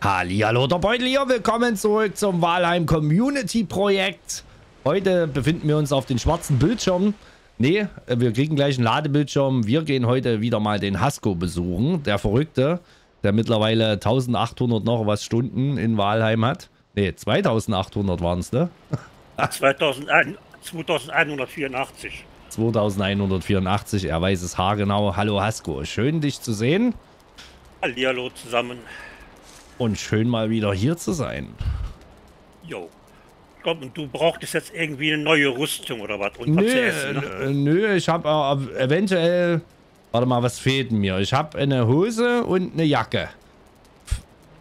Hallihallo, der Beutel hier. Willkommen zurück zum Valheim Community Projekt. Heute befinden wir uns auf den schwarzen Bildschirm. Ne, wir kriegen gleich einen Ladebildschirm. Wir gehen heute wieder mal den Hasko besuchen. Der Verrückte, der mittlerweile 1800 noch was Stunden in Valheim hat. Ne, 2800 waren es, ne? 2184. 2184, er weiß es haargenau. Hallo Hasko, schön dich zu sehen. Hallihallo zusammen. Und schön mal wieder hier zu sein. Jo. Und du brauchtest jetzt irgendwie eine neue Rüstung oder was? Und nö, nö, ich habe eventuell... Warte mal, was fehlt mir? Ich habe eine Hose und eine Jacke.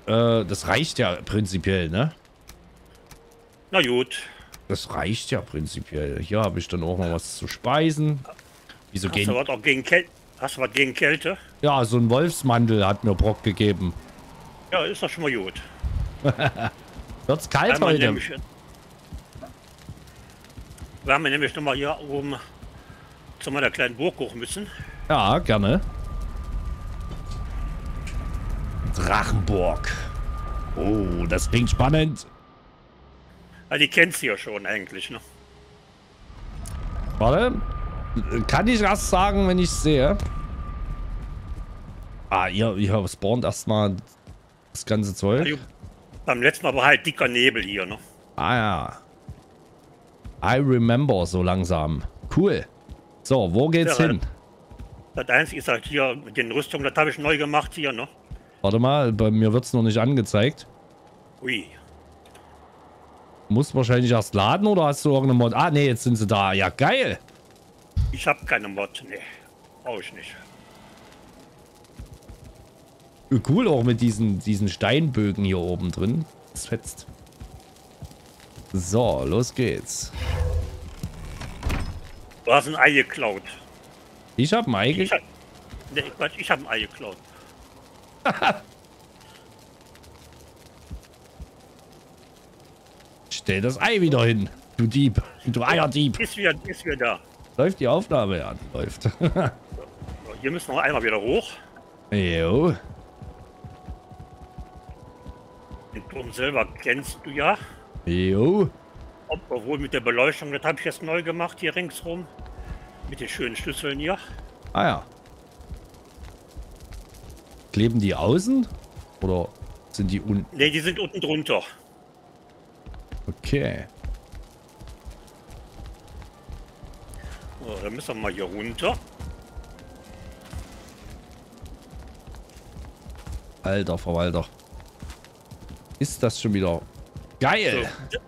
Das reicht ja prinzipiell, ne? Na gut. Das reicht ja prinzipiell. Hier habe ich dann auch noch was zu speisen. Wieso gehen... Hast du was gegen Kälte? Ja, so ein Wolfsmantel hat mir Brock gegeben. Ja, ist doch schon mal gut. Wird's kalt heute? Nämlich, wir haben nämlich nochmal hier oben zu meiner kleinen Burg hoch müssen. Ja, gerne. Drachenburg. Oh, das klingt spannend. Ja, die kennt's ja schon eigentlich, ne? Warte. Kann ich erst sagen, wenn ich sehe? Ah, ihr spawnt erstmal... Das ganze Zeug. Beim letzten Mal war halt dicker Nebel hier, ne? Ah ja. I remember so langsam. Cool. So, wo geht's hin? Das einzige ist halt hier mit den Rüstungen, das habe ich neu gemacht hier, ne? Warte mal, bei mir wird's noch nicht angezeigt. Ui. Muss wahrscheinlich erst laden oder hast du irgendeine Mod? Ah, nee, jetzt sind sie da. Ja, geil. Ich habe keine Mod, ne. Brauche ich nicht. Cool, auch mit diesen Steinbögen hier oben drin. Das fetzt. So, los geht's. Du hast ein Ei geklaut. Ich hab ein Ei geklaut? Nee, Quatsch, ich hab ein Ei geklaut. Stell das Ei wieder hin, du Dieb. Du Eierdieb. Ist wieder da. Läuft die Aufnahme an. Läuft. So, hier müssen wir einmal wieder hoch. Jo. Den Turm selber kennst du ja. Jo. Obwohl mit der Beleuchtung, das habe ich jetzt neu gemacht hier ringsrum. Mit den schönen Schlüsseln hier. Ah ja. Kleben die außen? Oder sind die unten? Ne, die sind unten drunter. Okay. So, dann müssen wir mal hier runter. Alter Verwalter. Ist das schon wieder geil? So,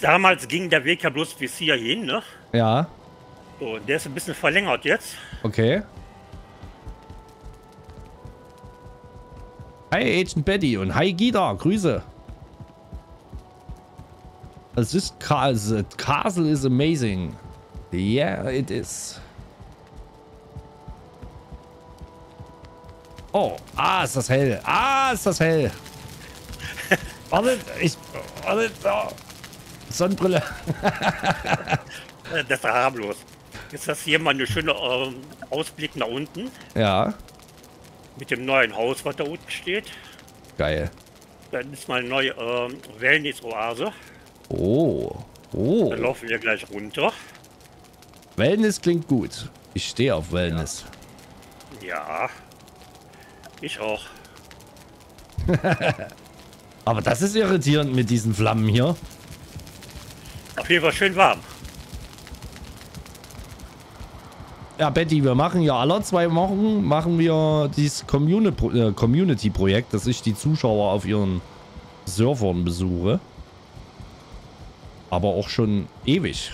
damals ging der Weg ja bloß bis hier hin, ne? Ja. So, der ist ein bisschen verlängert jetzt. Okay. Hi Agent Betty und hi Gita, Grüße. Es ist Castle. Castle is amazing. Yeah, it is. Oh, ah, ist das hell. Ah, ist das hell. Warte, oh, Sonnenbrille. Das war harmlos. Jetzt hast du hier mal einen schönen Ausblick nach unten. Ja. Mit dem neuen Haus, was da unten steht. Geil. Dann ist mal eine neue Wellness-Oase. Oh. Oh. Dann laufen wir gleich runter. Wellness klingt gut. Ich stehe auf Wellness. Ja. Ich auch. Aber das ist irritierend mit diesen Flammen hier. Auf jeden Fall schön warm. Ja, Betty, wir machen ja alle 2 Wochen dieses Community-Projekt, dass ich die Zuschauer auf ihren Servern besuche. Aber auch schon ewig.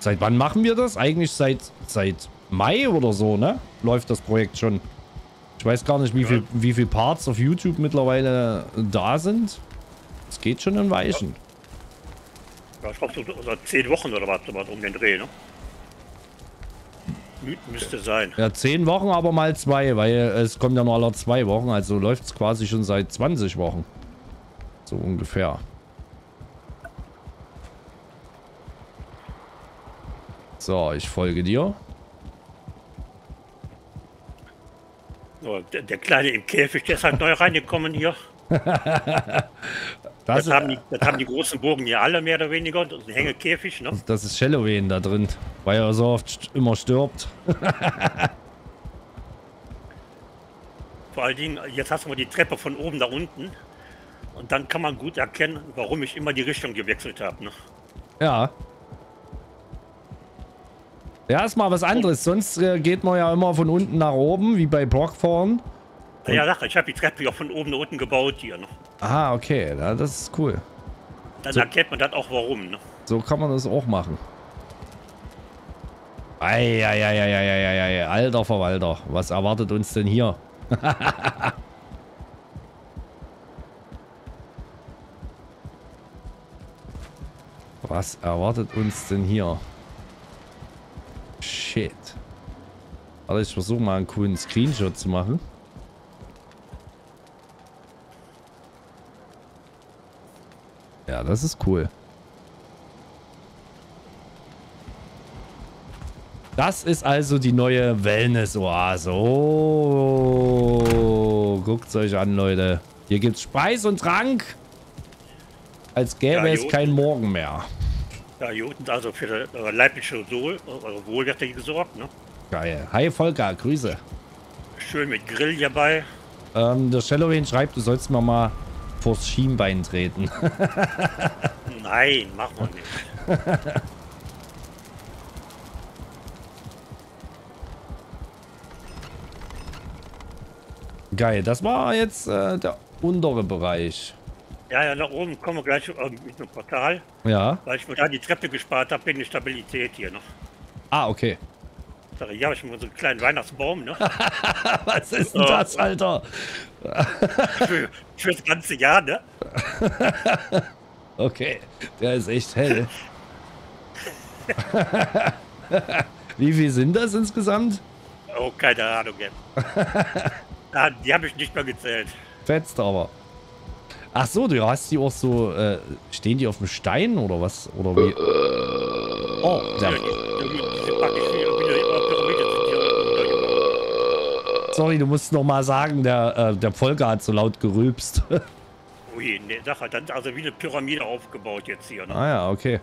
Seit wann machen wir das? Eigentlich seit Mai oder so, ne? Läuft das Projekt schon. Ich weiß gar nicht, wie viel Parts auf YouTube mittlerweile da sind. Es geht schon in Weichen. Ja, ich glaube, so seit 10 Wochen oder was um den Dreh, ne? Müsste sein. Ja, 10 Wochen, aber mal 2, weil es kommt ja nur alle 2 Wochen. Also läuft es quasi schon seit 20 Wochen. So ungefähr. So, ich folge dir. Oh, der Kleine im Käfig, der ist halt neu reingekommen hier. das haben die großen Burgen hier alle mehr oder weniger und ein Hängekäfig, ne? Das ist Shalloween da drin, weil er so oft immer stirbt. Vor allen Dingen, jetzt hast du mal die Treppe von oben da unten und dann kann man gut erkennen, warum ich immer die Richtung gewechselt habe, ne? Ja. Ja, ist mal was anderes, sonst geht man ja immer von unten nach oben, wie bei Brock vorn. Ja, ja, ich habe die Treppe auch von oben nach unten gebaut hier. Ne? Ah, okay, ja, das ist cool. Dann so erkennt man das auch warum. Ne? So kann man das auch machen. Eieieiei, alter Verwalter, was erwartet uns denn hier? Was erwartet uns denn hier? Shit. Warte, ich versuche mal einen coolen Screenshot zu machen. Ja, das ist cool. Das ist also die neue Wellness-Oase. Oh, guckt's euch an, Leute. Hier gibt's Speis und Trank. Als gäbe es kein Morgen mehr. Ja, hier unten also für leibliche Wohlwert gesorgt, ne? Geil. Hi, Volker, Grüße. Schön mit Grill hierbei. Der Shalloween schreibt, du sollst mir mal vors Schienbein treten. Nein, machen wir nicht. Geil, das war jetzt der untere Bereich. Ja, ja, nach oben kommen wir gleich mit einem Portal. Ja. Weil ich mir da die Treppe gespart habe, wegen der Stabilität hier noch. Ah, okay. Hier habe ich mal so einen kleinen Weihnachtsbaum, ne? Was ist denn das, Alter? für das ganze Jahr, ne? Okay, der ist echt hell. Wie viel sind das insgesamt? Oh, keine Ahnung, ja. Die habe ich nicht mehr gezählt. Fetzt aber. Ach so, du hast die auch so, stehen die auf dem Stein oder was? Oder wie? Oh, der... Sorry, du musst noch mal sagen, der Volker hat so laut gerülpst. Ui, ne, sag halt, dann ist also wie eine Pyramide aufgebaut jetzt hier, ne? Ah ja, okay.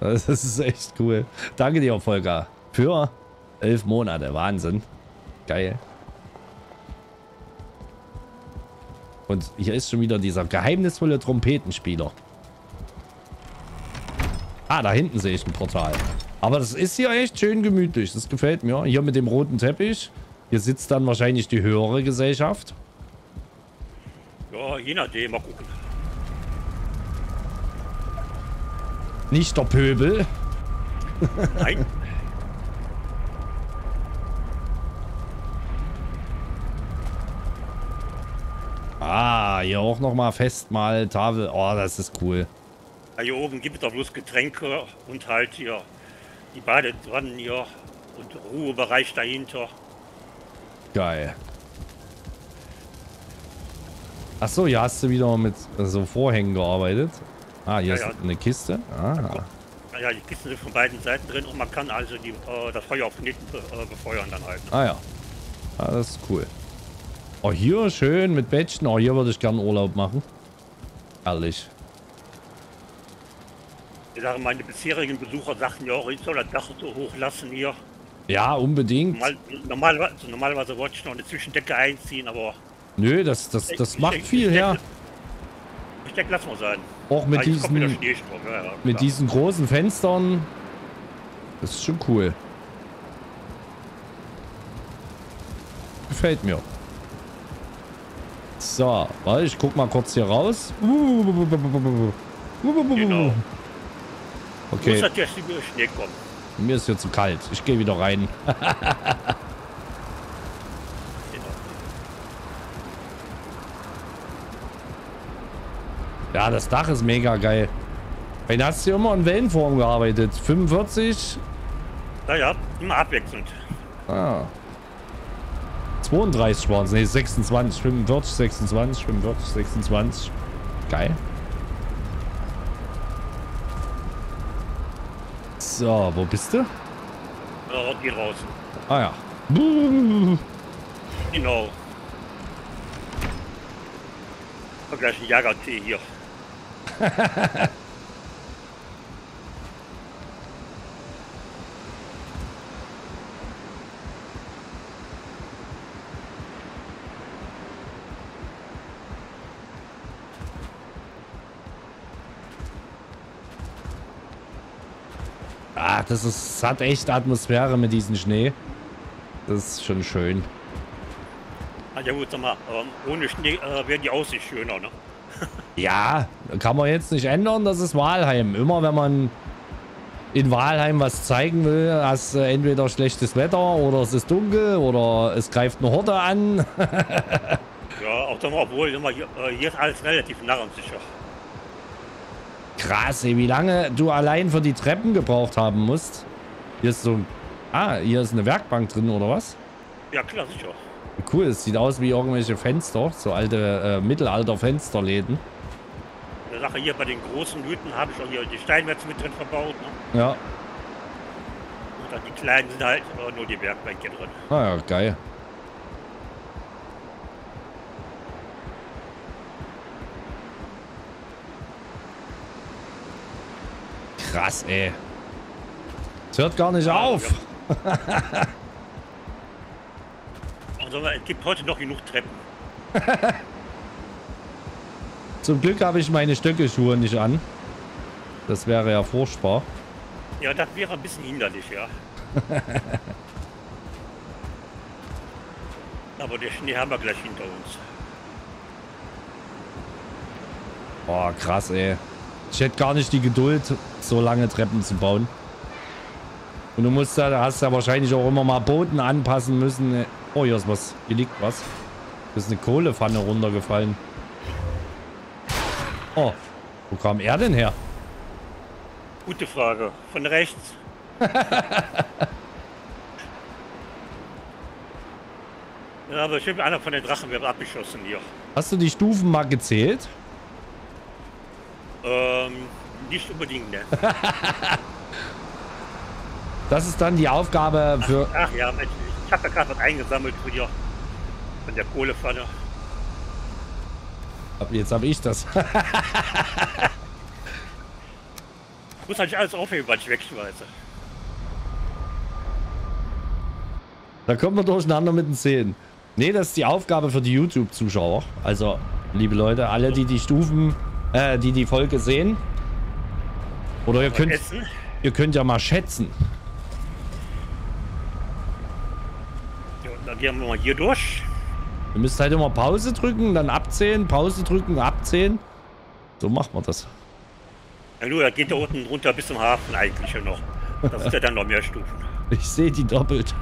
Das ist echt cool. Danke dir, Volker. Für 11 Monate, Wahnsinn. Geil. Und hier ist schon wieder dieser geheimnisvolle Trompetenspieler. Ah, da hinten sehe ich ein Portal. Aber das ist hier echt schön gemütlich. Das gefällt mir. Hier mit dem roten Teppich. Hier sitzt dann wahrscheinlich die höhere Gesellschaft. Ja, je nachdem. Mal gucken. Nicht der Pöbel. Nein. Ah, hier auch nochmal Festmahl, Tafel. Oh, das ist cool. Ja, hier oben gibt es doch bloß Getränke und halt hier die Badewannen hier und Ruhebereich dahinter. Geil. Ach so, hier hast du wieder mit so Vorhängen gearbeitet. Ah, hier ist eine Kiste. Ah. Ja, die Kisten sind von beiden Seiten drin und man kann also das Feuer auf den Nähten befeuern dann halt. Ne? Ah ja. Ah, das ist cool. Oh, hier schön mit Bettchen. Oh, hier würde ich gerne Urlaub machen. Ehrlich. Ich sage, meine bisherigen Besucher sagten ja auch, ich soll das Dach so hoch lassen hier. Ja, unbedingt. Normalerweise wollte ich noch eine Zwischendecke einziehen, aber... Nö, das macht viel her. Ich denke, lass mal sein. Auch mit diesen großen Fenstern. Das ist schon cool. Gefällt mir. So, warte, ich guck mal kurz hier raus. Genau. Okay. Muss halt der Schnee kommen. Mir ist hier zu kalt. Ich gehe wieder rein. Ja, das Dach ist mega geil. Du hast hier immer in Wellenform gearbeitet. 45? Naja, immer abwechselnd. Ah. 32 waren es, ne, 26, 45, 26, 45, 26. Geil. So, wo bist du? Geh raus. Ah ja. Genau. Und gleich ein Jagertee hier. Das ist, hat echt Atmosphäre mit diesem Schnee. Das ist schon schön. Ja gut, sag mal, ohne Schnee wäre die Aussicht schöner, ne? Ja, kann man jetzt nicht ändern, das ist Valheim. Immer wenn man in Valheim was zeigen will, hast du entweder schlechtes Wetter oder es ist dunkel oder es greift eine Horde an. Ja, auch dann, obwohl immer, hier ist alles relativ nah und sicher. Krass, ey, wie lange du allein für die Treppen gebraucht haben musst. Hier ist so ein... Ah, hier ist eine Werkbank drin, oder was? Ja, klar, sicher. Cool, es sieht aus wie irgendwelche Fenster, so alte Mittelalter-Fensterläden. Die Sache hier bei den großen Hütten habe ich auch hier die Steinmetze mit drin verbaut, ne? Ja. Und dann die kleinen sind halt nur die Werkbänke drin. Ah ja, geil. Krass, ey. Es hört gar nicht auf. Ja. Also, es gibt heute noch genug Treppen. Zum Glück habe ich meine Stöckelschuhe nicht an. Das wäre ja furchtbar. Ja, das wäre ein bisschen hinderlich, ja. Aber den Schnee haben wir gleich hinter uns. Boah, krass, ey. Ich hätte gar nicht die Geduld, so lange Treppen zu bauen. Und du musst da, hast ja wahrscheinlich auch immer mal Boden anpassen müssen. Oh, hier ist was. Hier liegt was. Hier ist eine Kohlepfanne runtergefallen. Oh, wo kam er denn her? Gute Frage. Von rechts. Ja, aber ich habe einer von den Drachen wird abgeschossen hier. Hast du die Stufen mal gezählt? Nicht unbedingt, ne? Das ist dann die Aufgabe für... Ach ja, Mensch, ich habe da gerade was eingesammelt für dir. Von der Kohlepfanne. Jetzt habe ich das. Ich muss halt alles aufheben, weil ich wegschmeiße. Da kommen wir durcheinander mit den Zähnen. Nee, das ist die Aufgabe für die YouTube-Zuschauer. Also, liebe Leute, alle, die die Stufen... die Folge sehen. Oder ihr könnt ja mal schätzen. Ja, dann gehen wir mal hier durch. Ihr müsst halt immer Pause drücken, dann abzählen, Pause drücken, abzählen. So macht man das. Ja, nur, da geht da unten runter bis zum Hafen eigentlich schon noch. Da sind ja dann noch mehr Stufen. Ich sehe die doppelt.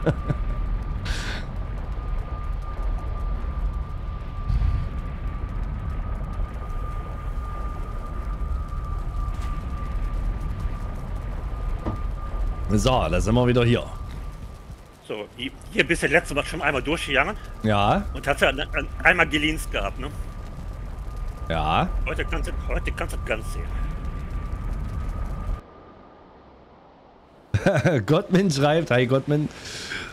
So, da sind wir wieder hier. So, hier bist du letztes Mal schon einmal durchgegangen. Ja. Und hast ja einmal gelinst gehabt, ne? Ja. Heute kannst du das ganz sehen. Gottman schreibt, hi Gottman,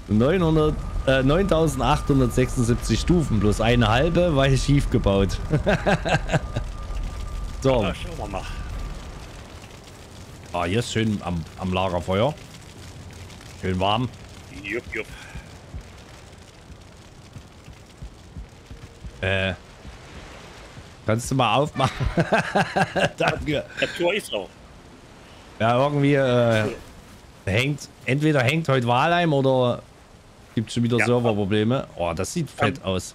9876 Stufen, plus eine halbe, weil schief gebaut. So. Ja, schauen wir mal. Ah, hier ist schön am Lagerfeuer. Schön warm. Jupp, jupp. Kannst du mal aufmachen? Danke. Das Tor ist drauf. Ja, irgendwie entweder hängt heute Valheim oder gibt schon wieder ja, Serverprobleme. Oh, das sieht fett aus.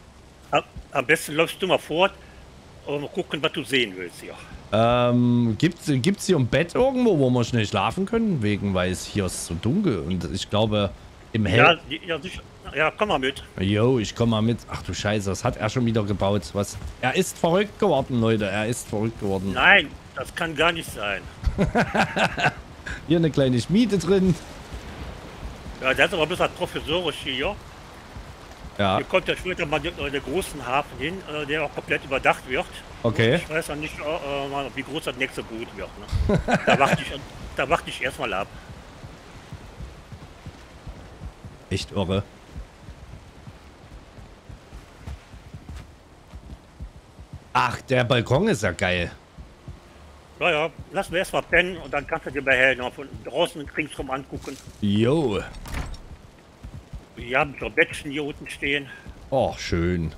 Am besten läufst du mal fort und mal gucken, was du sehen willst hier. Gibt's hier ein Bett irgendwo, wo wir schnell schlafen können? Wegen, weil es hier ist so dunkel und ich glaube im Hell... Ja, komm mal mit. Jo, ich komm mal mit. Ach du Scheiße, das hat er schon wieder gebaut. Was? Er ist verrückt geworden, Leute. Er ist verrückt geworden. Nein, das kann gar nicht sein. Hier eine kleine Schmiede drin. Ja, das ist aber ein bisschen professorisch hier. Ja. Hier kommt ja später mal der großen Hafen hin, der auch komplett überdacht wird. Okay. Ich weiß ja nicht, wie groß das nächste Boot wird. Ne? da warte ich erstmal ab. Echt irre. Ach, der Balkon ist ja geil. Naja, lassen wir erstmal pennen und dann kannst du dir bei noch von draußen ringsrum angucken. Jo. Wir haben so Bettchen hier unten stehen. Oh, schön.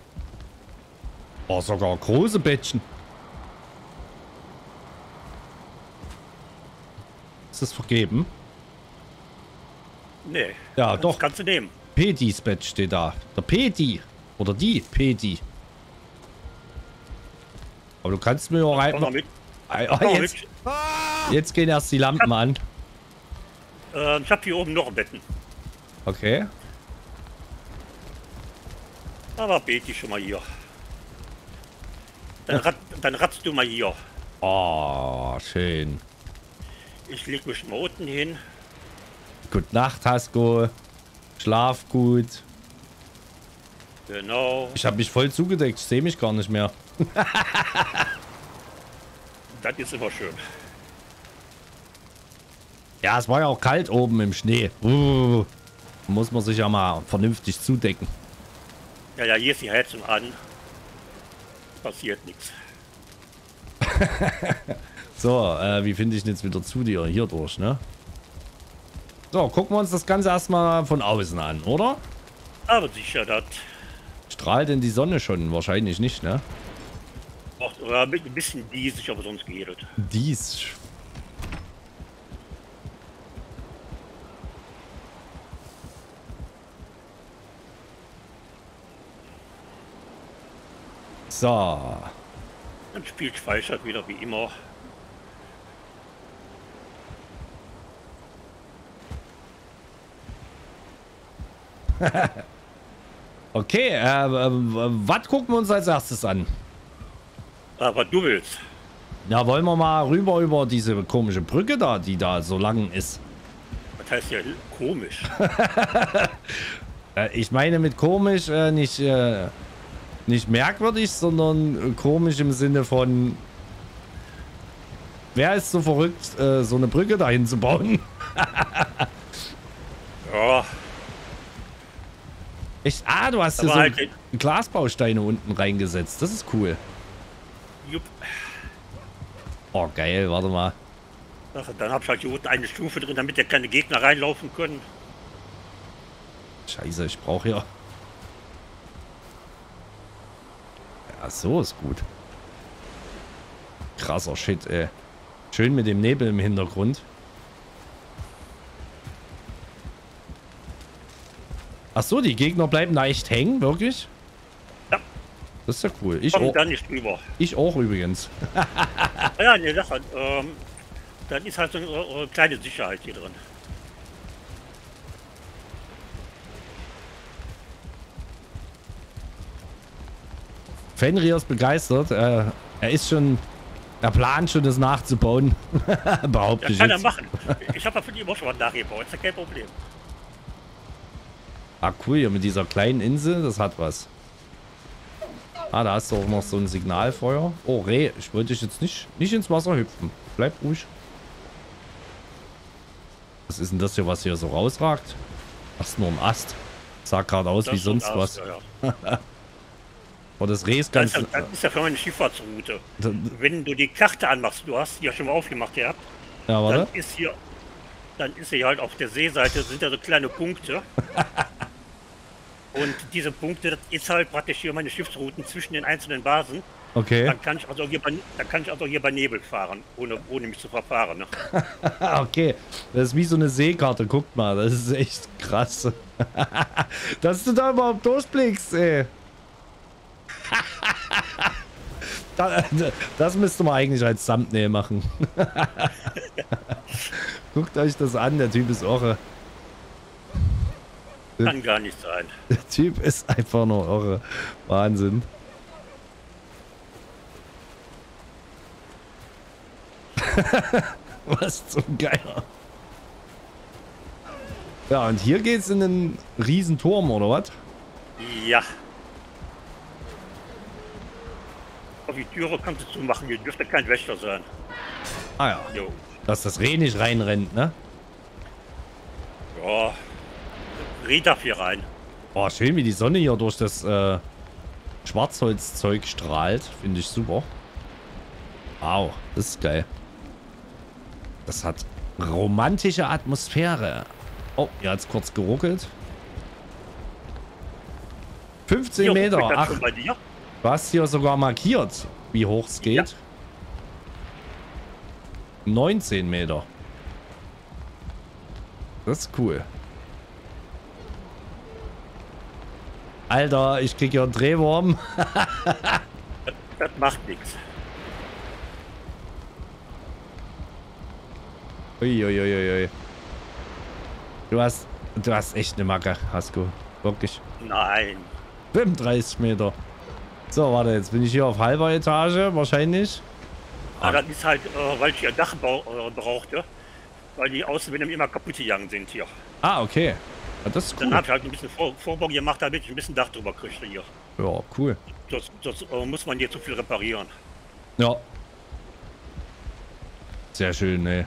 Oh, sogar große Bettchen. Ist das vergeben? Nee. Ja, doch. Kannst du nehmen. Petis Bett steht da. Der Peti. Oder die Peti. Aber du kannst mir auch einfach... Jetzt gehen erst die Lampen an. Ich hab hier oben noch Betten. Okay. Aber Peti schon mal hier. Dann ratzt du mal hier. Oh, schön. Ich leg mich mal unten hin. Gute Nacht, Hasko. Schlaf gut. Genau. Ich habe mich voll zugedeckt. Ich sehe mich gar nicht mehr. Das ist immer schön. Ja, es war ja auch kalt oben im Schnee. Muss man sich ja mal vernünftig zudecken. Ja, ja, hier ist die Heizung an. Passiert nichts. So, wie finde ich denn jetzt wieder zu dir? Hier durch, ne? So, gucken wir uns das Ganze erstmal von außen an, oder? Aber sicher das. Strahlt denn die Sonne schon? Wahrscheinlich nicht, ne? Ach, oder ein bisschen diesig, aber sonst geht es. Dies. So. Dann spielt Speichert wieder wie immer. Okay, was gucken wir uns als erstes an? Aber du willst. Ja, wollen wir mal rüber über diese komische Brücke da, die da so lang ist. Was heißt ja komisch? Ich meine mit komisch nicht merkwürdig, sondern komisch im Sinne von... Wer ist so verrückt, so eine Brücke dahin zu bauen? Ja... Echt? Ah, du hast hier so halt Glasbausteine unten reingesetzt. Das ist cool. Jupp. Oh, geil. Warte mal. Ach, dann hab ich halt hier unten eine Stufe drin, damit ja keine Gegner reinlaufen können. Scheiße, ich brauche ja... Ja, so ist gut. Krasser Shit, ey. Schön mit dem Nebel im Hintergrund. Ach so, die Gegner bleiben da echt hängen, wirklich? Ja. Das ist ja cool. Ich komme da nicht rüber. Ich auch übrigens. Ja, ne Sache. Dann ist halt so eine kleine Sicherheit hier drin. Fenrir ist begeistert. Er ist schon... Er plant schon, das nachzubauen. Behaupte ich. Ja, kann er machen. Ich habe ja von ihm auch schon was nachgebaut. Ist ja kein Problem. Ah, cool, hier mit dieser kleinen Insel, das hat was. Ah, da hast du auch noch so ein Signalfeuer. Oh, Reh, ich wollte dich jetzt nicht ins Wasser hüpfen. Bleib ruhig. Was ist denn das hier, was hier so rausragt? Ach, ist nur ein Ast. Sah gerade aus das wie sonst Ast, was. Ja, ja. Oh, das Reh ist ganz... Das ist ja für meine Schifffahrtsroute. Wenn du die Karte anmachst, du hast die ja schon mal aufgemacht, ja? Ja, warte. Dann ist hier halt auf der Seeseite, sind ja so kleine Punkte. Und diese Punkte, das ist halt praktisch hier meine Schiffsrouten zwischen den einzelnen Basen. Okay. Dann kann ich also hier bei, Nebel fahren, ohne mich zu verfahren. Ne? Okay, das ist wie so eine Seekarte, guckt mal, das ist echt krass. Dass du da überhaupt durchblickst, ey. Das müsste man eigentlich als Thumbnail machen. Guckt euch das an, der Typ ist irre. Kann gar nicht sein. Der Typ ist einfach nur irre. Wahnsinn. Was zum Geier. Ja, und hier geht's in einen riesen Turm, oder was? Ja. Auf die Türe kannst du zumachen, hier dürfte kein Wächter sein. Ah ja. Jo. Dass das Reh nicht reinrennt, ne? Ja. Reh darf hier rein. Oh, schön, wie die Sonne hier durch das Schwarzholzzeug strahlt. Finde ich super. Wow, das ist geil. Das hat romantische Atmosphäre. Oh, hier hat es kurz geruckelt. 15 hier Meter. Ach, bei dir. Du hast hier sogar markiert, wie hoch es geht. Ja. 19 Meter. Das ist cool. Alter, ich krieg ja einen Drehwurm. Das macht nichts. Uiuiuiui. Du hast echt eine Macke, Hasko. Wirklich. Nein. 35 Meter. So, warte, jetzt bin ich hier auf halber Etage, wahrscheinlich. Ah, das ist halt, weil ich hier Dachbau brauchte. Weil die Außenwände immer kaputt gegangen sind hier. Ah, okay. Ja, das ist cool. Dann habe ich halt ein bisschen Vorbau gemacht, damit ich ein bisschen Dach drüber kriege hier. Ja, cool. Das muss man hier zu viel reparieren. Ja. Sehr schön, ne.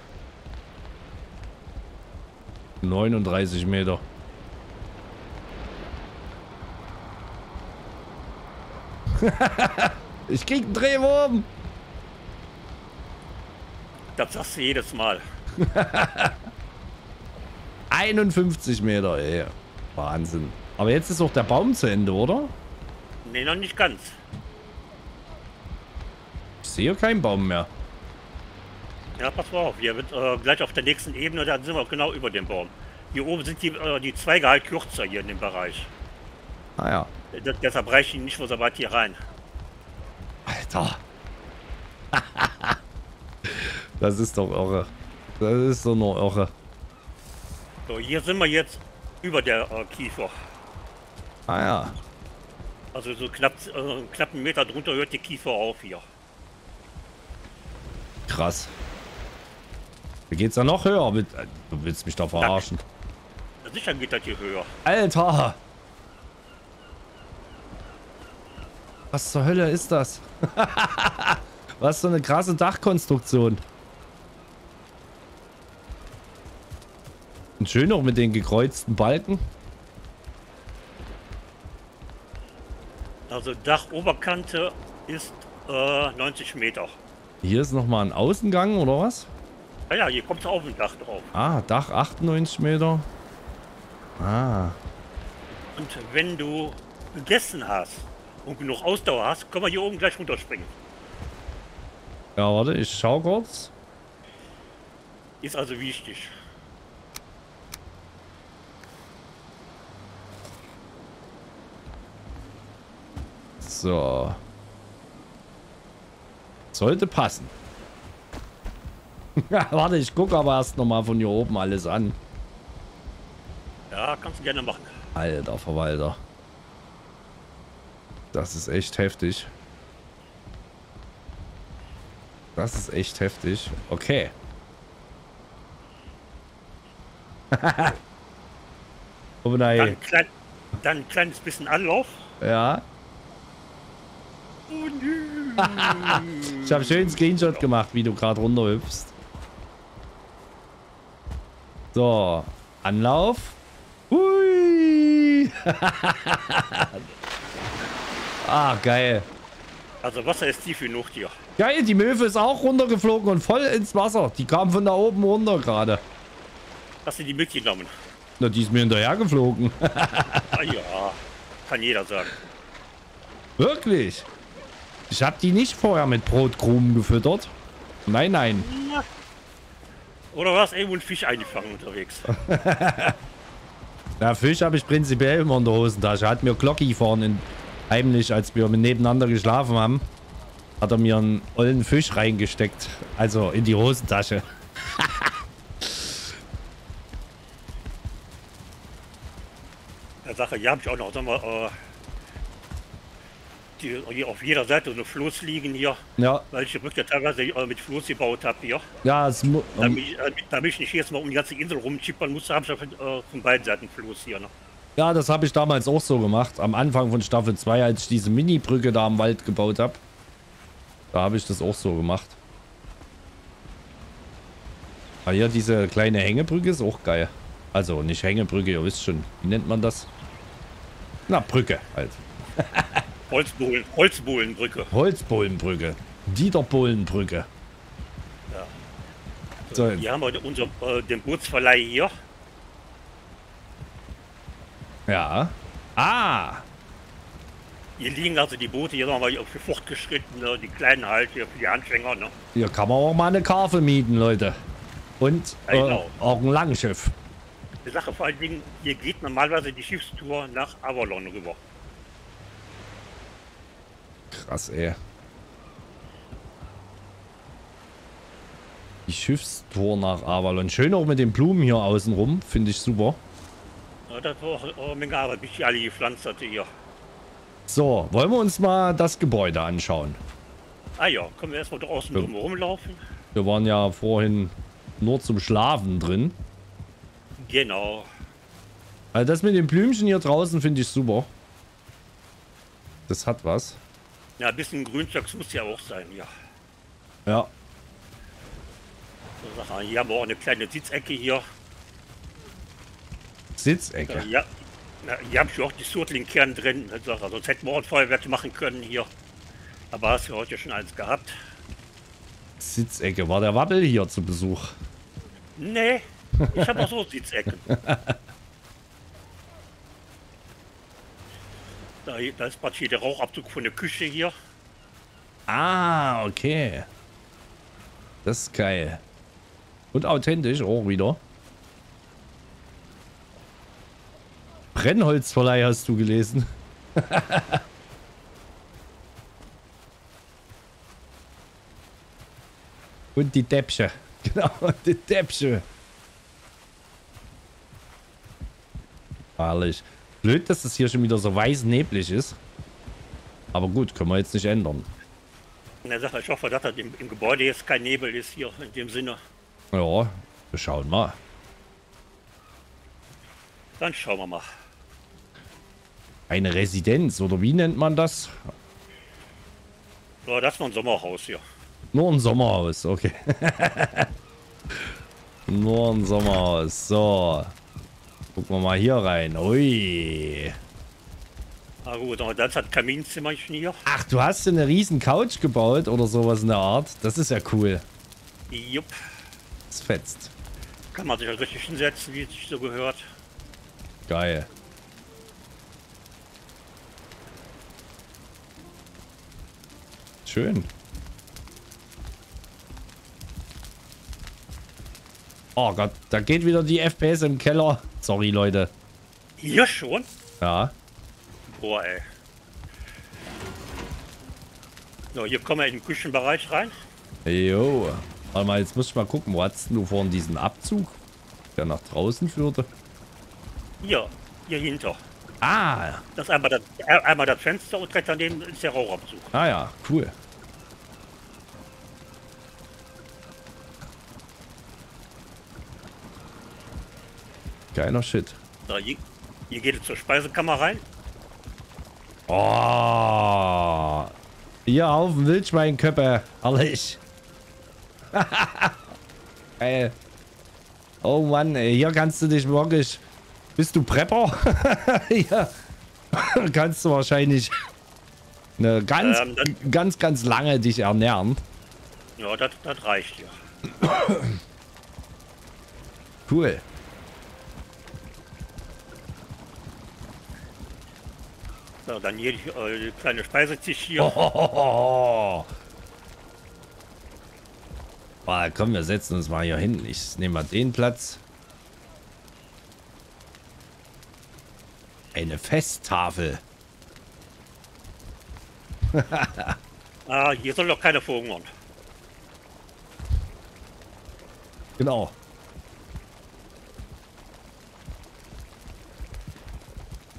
39 Meter. Ich krieg einen Drehwurm. Das sagst du jedes Mal. 51 Meter, ey. Wahnsinn. Aber jetzt ist auch der Baum zu Ende, oder? Ne, noch nicht ganz. Ich sehe keinen Baum mehr. Ja, pass mal auf. Hier wird gleich auf der nächsten Ebene, da sind wir genau über dem Baum. Hier oben sind die Zweige halt kürzer hier in dem Bereich. Ah ja. Deshalb reicht ihn nicht so weit hier rein. Alter. Das ist doch irre. Das ist doch nur irre. So, hier sind wir jetzt über der Kiefer. Ah ja. Also so knapp einen Meter drunter hört die Kiefer auf hier. Krass. Wie geht's da noch höher? Du willst mich da verarschen. Ja, sicher geht das hier höher. Alter! Was zur Hölle ist das? Was so eine krasse Dachkonstruktion. Und schön auch mit den gekreuzten Balken. Also Dachoberkante ist 90 Meter. Hier ist nochmal ein Außengang oder was? Ja, ja, hier kommt auf ein Dach drauf. Ah, Dach 98 Meter. Ah. Und wenn du gegessen hast und genug Ausdauer hast, können wir hier oben gleich runterspringen. Ja, warte, ich schau kurz. Ist also wichtig. So. Sollte passen. Warte, ich gucke aber erst nochmal von hier oben alles an. Ja, kannst du gerne machen. Alter Verwalter. Das ist echt heftig. Das ist echt heftig. Okay. Oh nein. Dann ein kleines bisschen Anlauf. Ja. Oh nein. Ich habe schön einen Screenshot gemacht, wie du gerade runterhüpfst. So. Anlauf. Hui. Ah, geil. Also Wasser ist tief genug hier. Geil, die Möwe ist auch runtergeflogen und voll ins Wasser. Die kam von da oben runter gerade. Hast du die mitgenommen? Na, die ist mir hinterher geflogen. Ah ja, kann jeder sagen. Wirklich? Ich habe die nicht vorher mit Brotkrumen gefüttert. Nein, nein. Oder war es irgendwo ein Fisch eingefangen unterwegs? Na, Fisch habe ich prinzipiell immer in der Hosentasche. Hat mir Glocki vorne heimlich, als wir nebeneinander geschlafen haben, hat er mir einen ollen Fisch reingesteckt. Also in die Hosentasche. Ja, Sache, hier habe ich auch noch, sagen wir, die auf jeder Seite so Floß liegen hier. Ja. Weil ich die Brücke teilweise mit Floß gebaut habe hier. Ja, es muss. Damit ich nicht jetzt mal um die ganze Insel rumchippern muss, habe ich von beiden Seiten Floß hier noch. Ja, das habe ich damals auch so gemacht. Am Anfang von Staffel 2, als ich diese Mini-Brücke da im Wald gebaut habe. Da habe ich das auch so gemacht. Aber hier diese kleine Hängebrücke ist auch geil. Also nicht Hängebrücke, ihr wisst schon. Wie nennt man das? Na, Brücke halt. Holzbohlenbrücke. Holzbohlenbrücke. Diederbohlenbrücke. Ja. So, hier haben wir unseren, den Bootsverleih hier. Ja. Ah! Hier liegen also die Boote, hier haben wir für Fortgeschrittene, die kleinen halt, hier für die Anfänger. Ne? Hier kann man auch mal eine Karve mieten, Leute. Und genau, auch ein Langschiff. Die Sache vor allen Dingen, hier geht normalerweise die Schiffstour nach Avalon rüber. Krass, ey. Die Schiffstour nach Avalon. Schön auch mit den Blumen hier außenrum, finde ich super. Ja, das war auch eine Menge Arbeit, bis ich alle gepflanzt hatte hier. So, wollen wir uns mal das Gebäude anschauen? Ah ja, können wir erstmal draußen rumlaufen. Wir waren ja vorhin nur zum Schlafen drin. Genau. Also das mit den Blümchen hier draußen finde ich super. Das hat was. Ja, ein bisschen Grünzeugs muss ja auch sein, ja. Ja. So, sag mal, hier haben wir auch eine kleine Sitzecke hier. Sitzecke? Ja. Na, hier habe ich auch die Surtling-Kern drin, also sonst hätten wir auch ein Feuerwerk machen können hier. Aber hast du heute schon eins gehabt. Sitzecke, war der Wabbel hier zu Besuch? Nee, ich habe auch so Sitzecken. Da ist praktisch der Rauchabzug von der Küche hier. Ah, okay. Das ist geil. Und authentisch auch wieder. Brennholzverleih hast du gelesen. Und die Deppsche. Genau, die Deppsche. Herrlich. Blöd, dass das hier schon wieder so weiß neblig ist. Aber gut, können wir jetzt nicht ändern. Na, sag mal, ich hoffe, dass das im Gebäude jetzt kein Nebel ist hier, in dem Sinne. Ja, wir schauen mal. Dann schauen wir mal. Eine Residenz, oder wie nennt man das? Ja, das war ein Sommerhaus hier. Nur ein Sommerhaus, okay. Nur ein Sommerhaus, so. Gucken wir mal hier rein, ui. Ah gut, aber das hat Kaminzimmerchen hier. Ach, du hast eine riesen Couch gebaut oder sowas in der Art? Das ist ja cool. Jupp. Das fetzt. Kann man sich ja richtig hinsetzen, wie es sich so gehört. Geil. Schön. Oh Gott, da geht wieder die FPS im Keller. Sorry, Leute. Hier schon? Ja. Boah, ey. So, hier kommen wir in den Küchenbereich rein. Jo. Warte mal, jetzt muss ich mal gucken, wo hattest du vorhin diesen Abzug, der nach draußen führte? Hier, hier hinter. Ah. Das ist einmal das Fenster und direkt daneben ist der Rauchabzug. Ah ja, cool. Geiler Shit. So, hier geht es zur Speisekammer rein. Oh. Hier auf dem Wildschweinköppe. Herrlich. Geil. Oh Mann, ey. Hier kannst du dich wirklich... Bist du Prepper? Ja. Kannst du wahrscheinlich eine ganz lange dich ernähren. Ja, das reicht ja. Cool. So, dann hier die kleine Speisetisch hier. Oh. Boah, komm, wir setzen uns mal hier hin. Ich nehme mal den Platz. Eine Festtafel. Ah, hier soll doch keiner verhungern. Genau.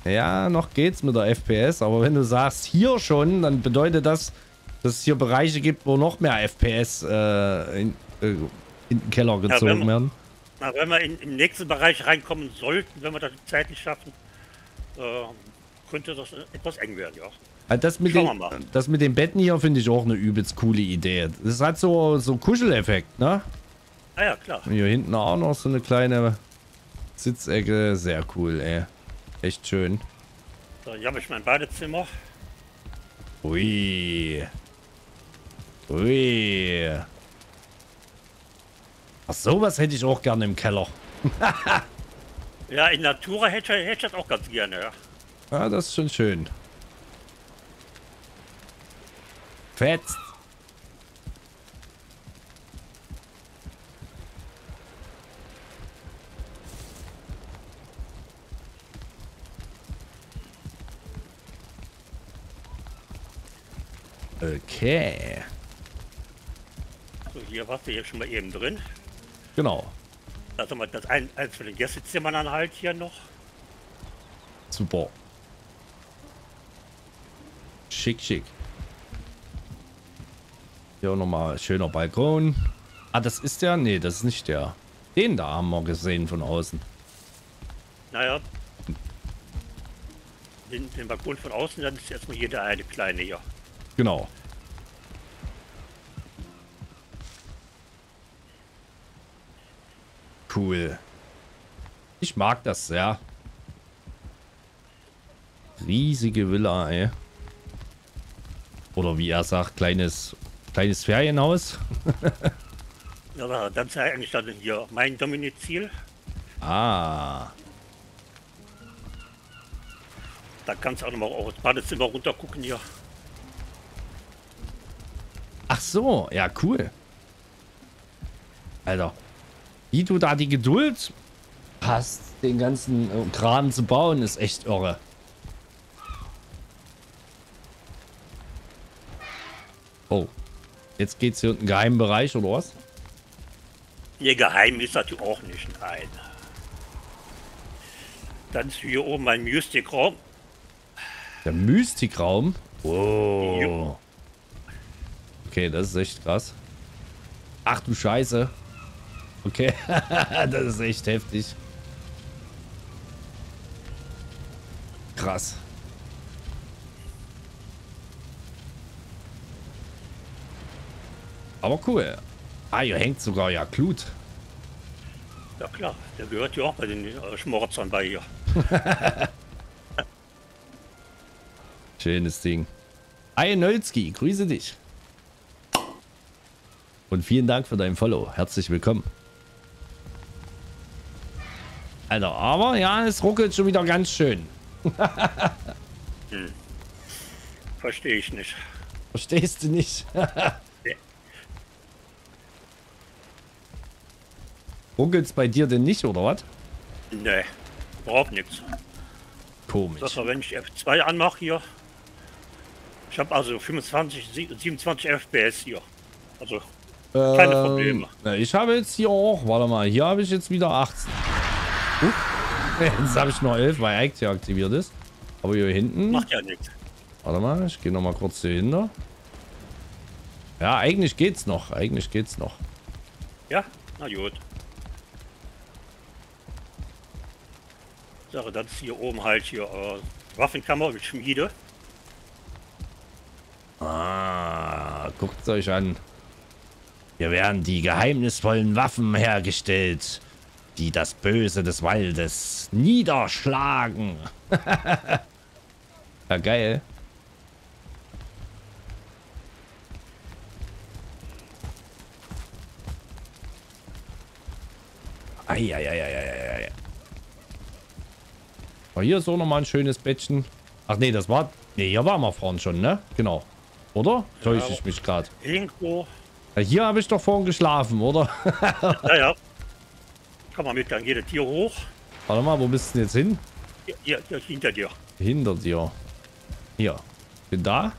Ja, noch geht's mit der FPS, aber wenn du sagst hier schon, dann bedeutet das, dass es hier Bereiche gibt, wo noch mehr FPS in den Keller gezogen werden. Na, wenn wir im nächsten Bereich reinkommen sollten, wenn wir das zeitlich schaffen, könnte das etwas eng werden, ja. Also das mit den Betten hier finde ich auch eine übelst coole Idee. Das hat so Kuscheleffekt, ne? Ah ja, klar. Und hier hinten auch noch so eine kleine Sitzecke. Sehr cool, ey. Echt schön. So, hier habe ich mein Badezimmer. Ui. Ui. Ach, sowas hätte ich auch gerne im Keller. Ja, in Natura hätte ich das auch ganz gerne, ja. Ja, das ist schon schön. Fetzt. Okay. So, hier warst du ja schon mal eben drin. Genau. Also mal das eins für den Gästezimmer dann halt hier noch. Super. Schick, schick. Hier auch nochmal schöner Balkon. Ah, das ist der? Nee, das ist nicht der. Den da haben wir gesehen von außen. Naja. Den Balkon von außen, dann ist erstmal hier der eine kleine hier. Genau. Cool. Ich mag das sehr. Riesige Villa, ey. Oder wie er sagt, kleines Ferienhaus. Ja, dann ist eigentlich dann hier mein Domizil. Ah. Da kannst du auch nochmal aufs Badezimmer runter gucken hier. Ach so, ja, cool. Alter, wie du da die Geduld hast, den ganzen Kram zu bauen, ist echt irre. Oh, jetzt geht's hier in einen geheimen Bereich, oder was? Nee, geheim ist natürlich auch nicht, nein. Dann ist hier oben ein Mystikraum. Der Mystikraum? Oh. Jo. Okay, das ist echt krass. Ach du Scheiße. Okay, das ist echt heftig. Krass. Aber cool. Ah, hier hängt sogar ja Klut. Ja klar, der gehört ja auch bei den Schmorzern bei hier. Schönes Ding. Hi Nölski, grüße dich. Und vielen Dank für dein Follow. Herzlich willkommen. Alter, aber ja, es ruckelt schon wieder ganz schön. Hm. Verstehe ich nicht. Verstehst du nicht? Nee. Ruckelt's bei dir denn nicht, oder was? Nee, überhaupt nichts. Komisch. Das war, wenn ich F2 anmache hier. Ich habe also 25, 27 FPS hier. Also... keine Probleme. Ich habe jetzt hier auch, warte mal, hier habe ich jetzt wieder 18. Jetzt habe ich nur 11, weil Ike hier aktiviert ist. Aber hier hinten... Macht ja nichts. Warte mal, ich gehe nochmal kurz hier hinter. Ja, eigentlich geht's noch. Eigentlich geht's noch. Ja? Na gut. So, dann ist hier oben halt hier Waffenkammer mit Schmiede. Ah, guckt's euch an. Hier werden die geheimnisvollen Waffen hergestellt, die das Böse des Waldes niederschlagen. Ja, geil. Eieieiei. Aber hier ist auch nochmal ein schönes Bettchen. Ach nee, das war... Nee, hier waren wir vorhin schon, ne? Genau. Oder? Täusche ich mich gerade. Irgendwo... Hier habe ich doch vorhin geschlafen, oder? Ja, ja. Kann man mit, dann geht das hier hoch. Warte mal, wo bist du denn jetzt hin? Hier, hinter dir. Hinter dir. Hier. Bin da.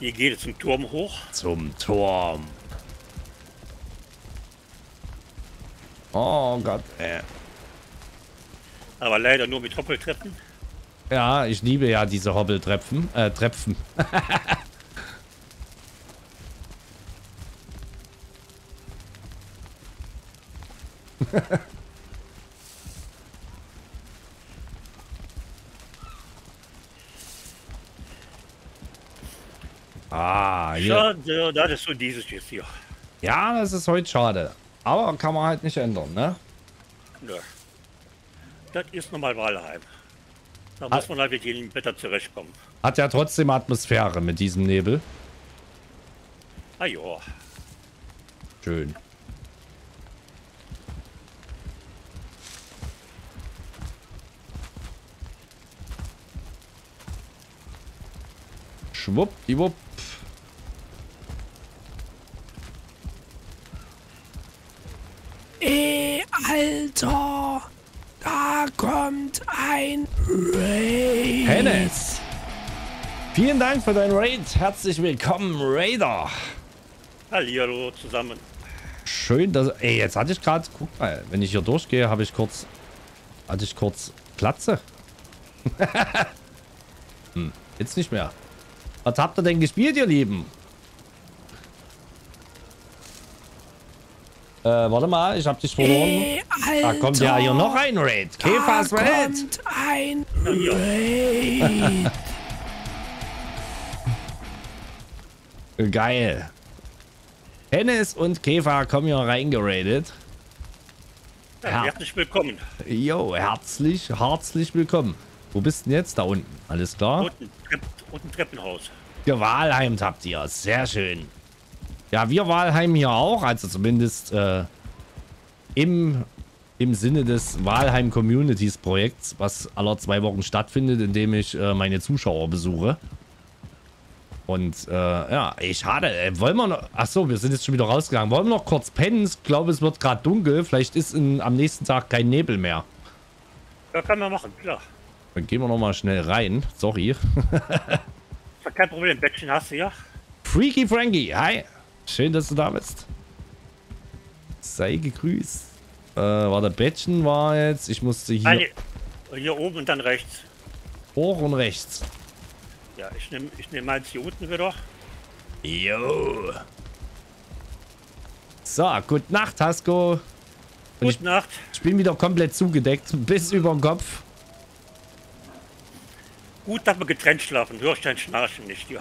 Hier geht es zum Turm hoch. Zum Turm. Oh Gott, ey. Aber leider nur mit Hoppeltreppen. Ja, ich liebe ja diese Hobbeltröpfen. Tröpfen. Ah, ja. Schade, das ist so dieses jetzt hier. Ja, das ist heute schade. Aber kann man halt nicht ändern, ne? Nö. Das ist normal Valheim. Da muss man halt wirklich besser zurechtkommen. Hat ja trotzdem Atmosphäre mit diesem Nebel. Ah joa. Schön. Schwuppdiwupp. Alter! Da kommt ein Raid! Hennes! Vielen Dank für dein Raid! Herzlich willkommen, Raider! Hallihallo zusammen! Schön, dass... Ey, jetzt hatte ich gerade... Guck mal, wenn ich hier durchgehe, habe ich kurz... Hatte ich kurz Platze? Hm, jetzt nicht mehr. Was habt ihr denn gespielt, ihr Lieben? Warte mal, ich hab dich verloren. Hey, da kommt ja hier noch ein Raid. Käfers Raid. Kommt ein Raid. Geil. Hennes und Käfer kommen hier reingeradet. Ja, herzlich willkommen. Jo, herzlich willkommen. Wo bist denn jetzt? Da unten. Alles klar? Unten Treppenhaus. Ihr Valheim habt ihr. Sehr schön. Ja, wir Valheim hier auch. Also zumindest im Sinne des Valheim Communities Projekts, was alle 2 Wochen stattfindet, indem ich meine Zuschauer besuche. Und ja, ich hatte... wollen wir noch... Achso, wir sind jetzt schon wieder rausgegangen. Wollen wir noch kurz pennen? Ich glaube, es wird gerade dunkel. Vielleicht ist am nächsten Tag kein Nebel mehr. Ja, kann man machen, klar. Dann gehen wir nochmal schnell rein. Sorry. Kein Problem, Bettchen hast du ja. Freaky Frankie, hi. Schön, dass du da bist. Sei gegrüßt. Warte, Bettchen war jetzt. Ich musste hier... Nein, hier oben und dann rechts. Hoch und rechts. Ja, ich nehm meins hier unten wieder. Jo. So, gute Nacht, Hasko. Gute Nacht. Ich bin wieder komplett zugedeckt. Bis über den Kopf. Gut, dass wir getrennt schlafen. Hörst dein Schnarchen nicht, ja.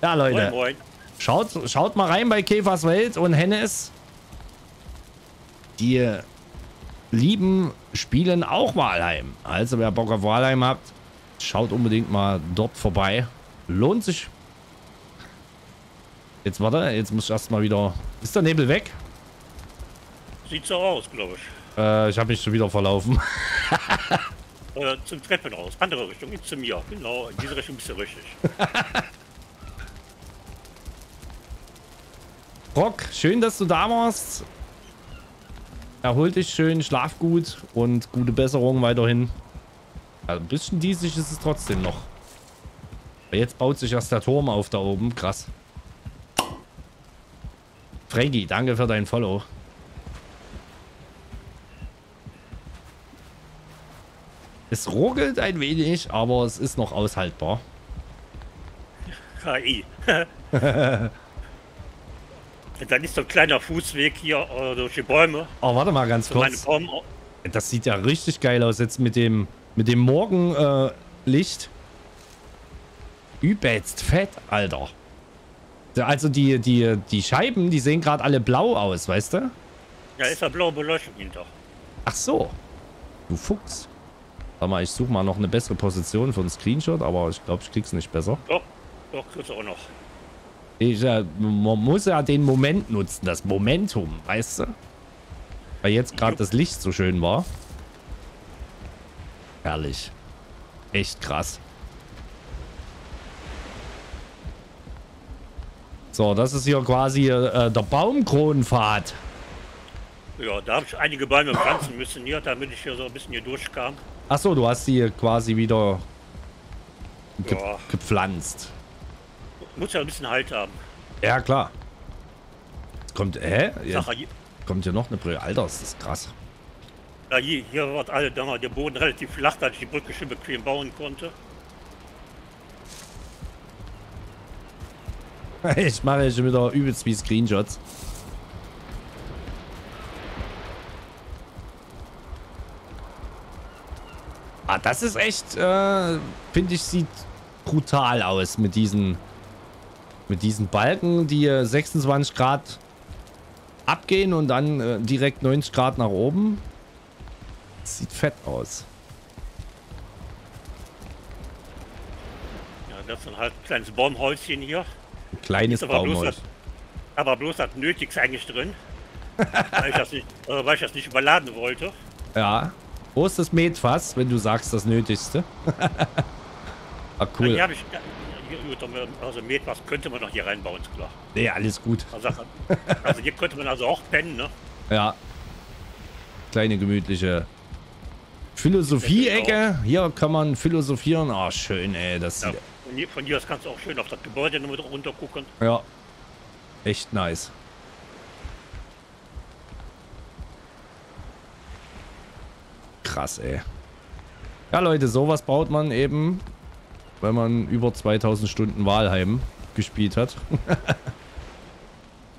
Ja, Leute. Moin, moin. Schaut mal rein bei Käfers Welt und Hennes. Die Lieben spielen auch Valheim. Also, wer Bock auf Valheim habt, schaut unbedingt mal dort vorbei. Lohnt sich. Jetzt warte, jetzt muss ich erstmal wieder... Ist der Nebel weg? Sieht so aus, glaube ich. Ich habe mich schon wieder verlaufen. Zum Treppenhaus. Andere Richtung, nicht zu mir. Genau, in diese Richtung bist du richtig. Brock, schön, dass du da warst. Erhol dich schön, schlaf gut und gute Besserung weiterhin. Also ein bisschen diesig ist es trotzdem noch. Aber jetzt baut sich erst der Turm auf da oben. Krass. Freggy, danke für dein Follow. Es ruckelt ein wenig, aber es ist noch aushaltbar. KI. Dann ist so ein kleiner Fußweg hier durch die Bäume. Oh, warte mal ganz kurz. Das sieht ja richtig geil aus jetzt mit dem Morgenlicht. Übelst fett, Alter. Also die Scheiben, die sehen gerade alle blau aus, weißt du? Ja, ist ja blaue Beleuchtung hinter. Ach so. Du Fuchs. Sag mal, ich suche mal noch eine bessere Position für einen Screenshot, aber ich glaube, ich krieg's nicht besser. Doch, krieg's auch noch. Man muss ja den Moment nutzen, das Momentum, weißt du? Weil jetzt gerade das Licht so schön war. Herrlich. Echt krass. So, das ist hier quasi der Baumkronenpfad. Ja, da habe ich einige Bäume pflanzen müssen hier, damit ich hier so ein bisschen hier durchkam. Achso, du hast die quasi wieder gepflanzt. Muss ja ein bisschen Halt haben. Ja, klar. Jetzt kommt, kommt hier noch eine Brille. Alter, ist das krass. Ja, hier war alle damals der Boden relativ flach, dass ich die Brücke schon bequem bauen konnte. Ich mache jetzt schon wieder übelst wie Screenshots. Ah, das ist echt, finde ich, sieht brutal aus mit diesen Balken, die 26 Grad abgehen und dann direkt 90 Grad nach oben. Das sieht fett aus. Ja, das ist halt ein kleines Baumhäuschen hier. Ein kleines Baumhäuschen. Aber bloß das Nötigste eigentlich drin. Weil ich das nicht überladen wollte. Ja. Wo ist das Metfass, wenn du sagst, das Nötigste? Ah, cool. Hier habe ich... Also Metfass könnte man noch hier reinbauen, ist klar. Nee, alles gut. Also hier könnte man also auch pennen, ne? Ja. Kleine gemütliche Philosophie-Ecke. Hier kann man philosophieren. Ah, oh, schön, ey. Das ja, von hier aus kannst du auch schön auf das Gebäude noch mit runter gucken. Ja. Echt nice. Krass, ey. Ja, Leute, sowas baut man eben, wenn man über 2000 Stunden Valheim gespielt hat.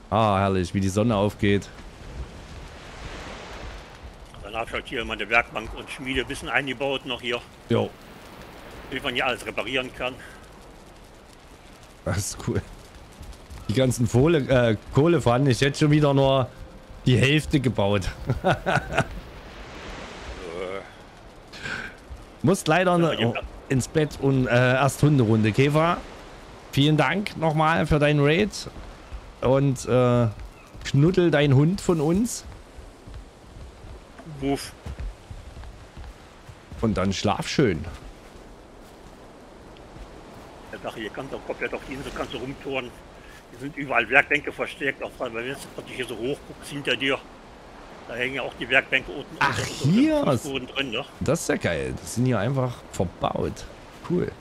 Ah, herrlich, wie die Sonne aufgeht. Dann habe ich halt hier immer eine Werkbank und Schmiede ein bisschen eingebaut noch hier. Jo. Wie man hier alles reparieren kann. Das ist cool. Die ganzen Kohlepfannen, ich hätte schon wieder nur die Hälfte gebaut. Muss leider ins Bett und erst Hunderunde. Käfer, vielen Dank nochmal für deinen Raid. Und knuddel dein Hund von uns. Ruf. Und dann schlaf schön. Ich dachte, hier kannst du komplett auf die Insel kannst du rumtouren. Hier sind überall Werkbänke versteckt. Auch weil wenn du hier so hoch guckst hinter dir. Da hängen ja auch die Werkbänke unten. Ach, hier unten drin, ne? Das ist ja geil. Das sind hier einfach verbaut. Cool.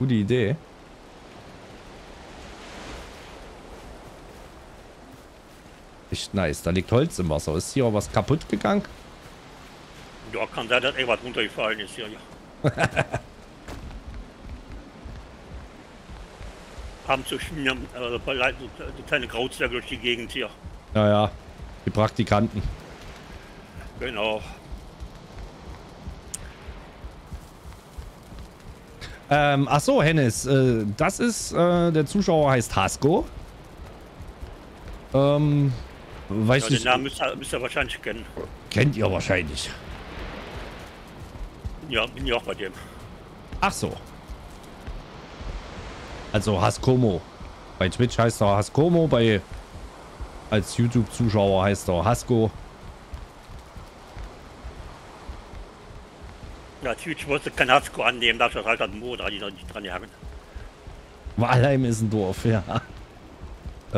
Gute Idee. Echt nice. Da liegt Holz im Wasser. Ist hier auch was kaputt gegangen? Ja, kann sein, dass irgendwas runtergefallen ist hier, ja. Haben zu schmieren, also kleine Grauzwerge durch die Gegend hier. Naja, die Praktikanten. Genau. Ach so, Hennes, das ist, der Zuschauer heißt Hasko. Weiß ja, nicht. Den Namen müsst ihr wahrscheinlich kennen. Kennt ihr wahrscheinlich. Ja, bin ich auch bei dem. Ach so. Also Haskomo. Bei Twitch heißt er Haskomo, bei... Als YouTube-Zuschauer heißt er Hasko. Ja, Twitch wollte kein Hasko annehmen, da ist halt ein Mo, da die da nicht dran jagen. Valheim ist ein Dorf, ja.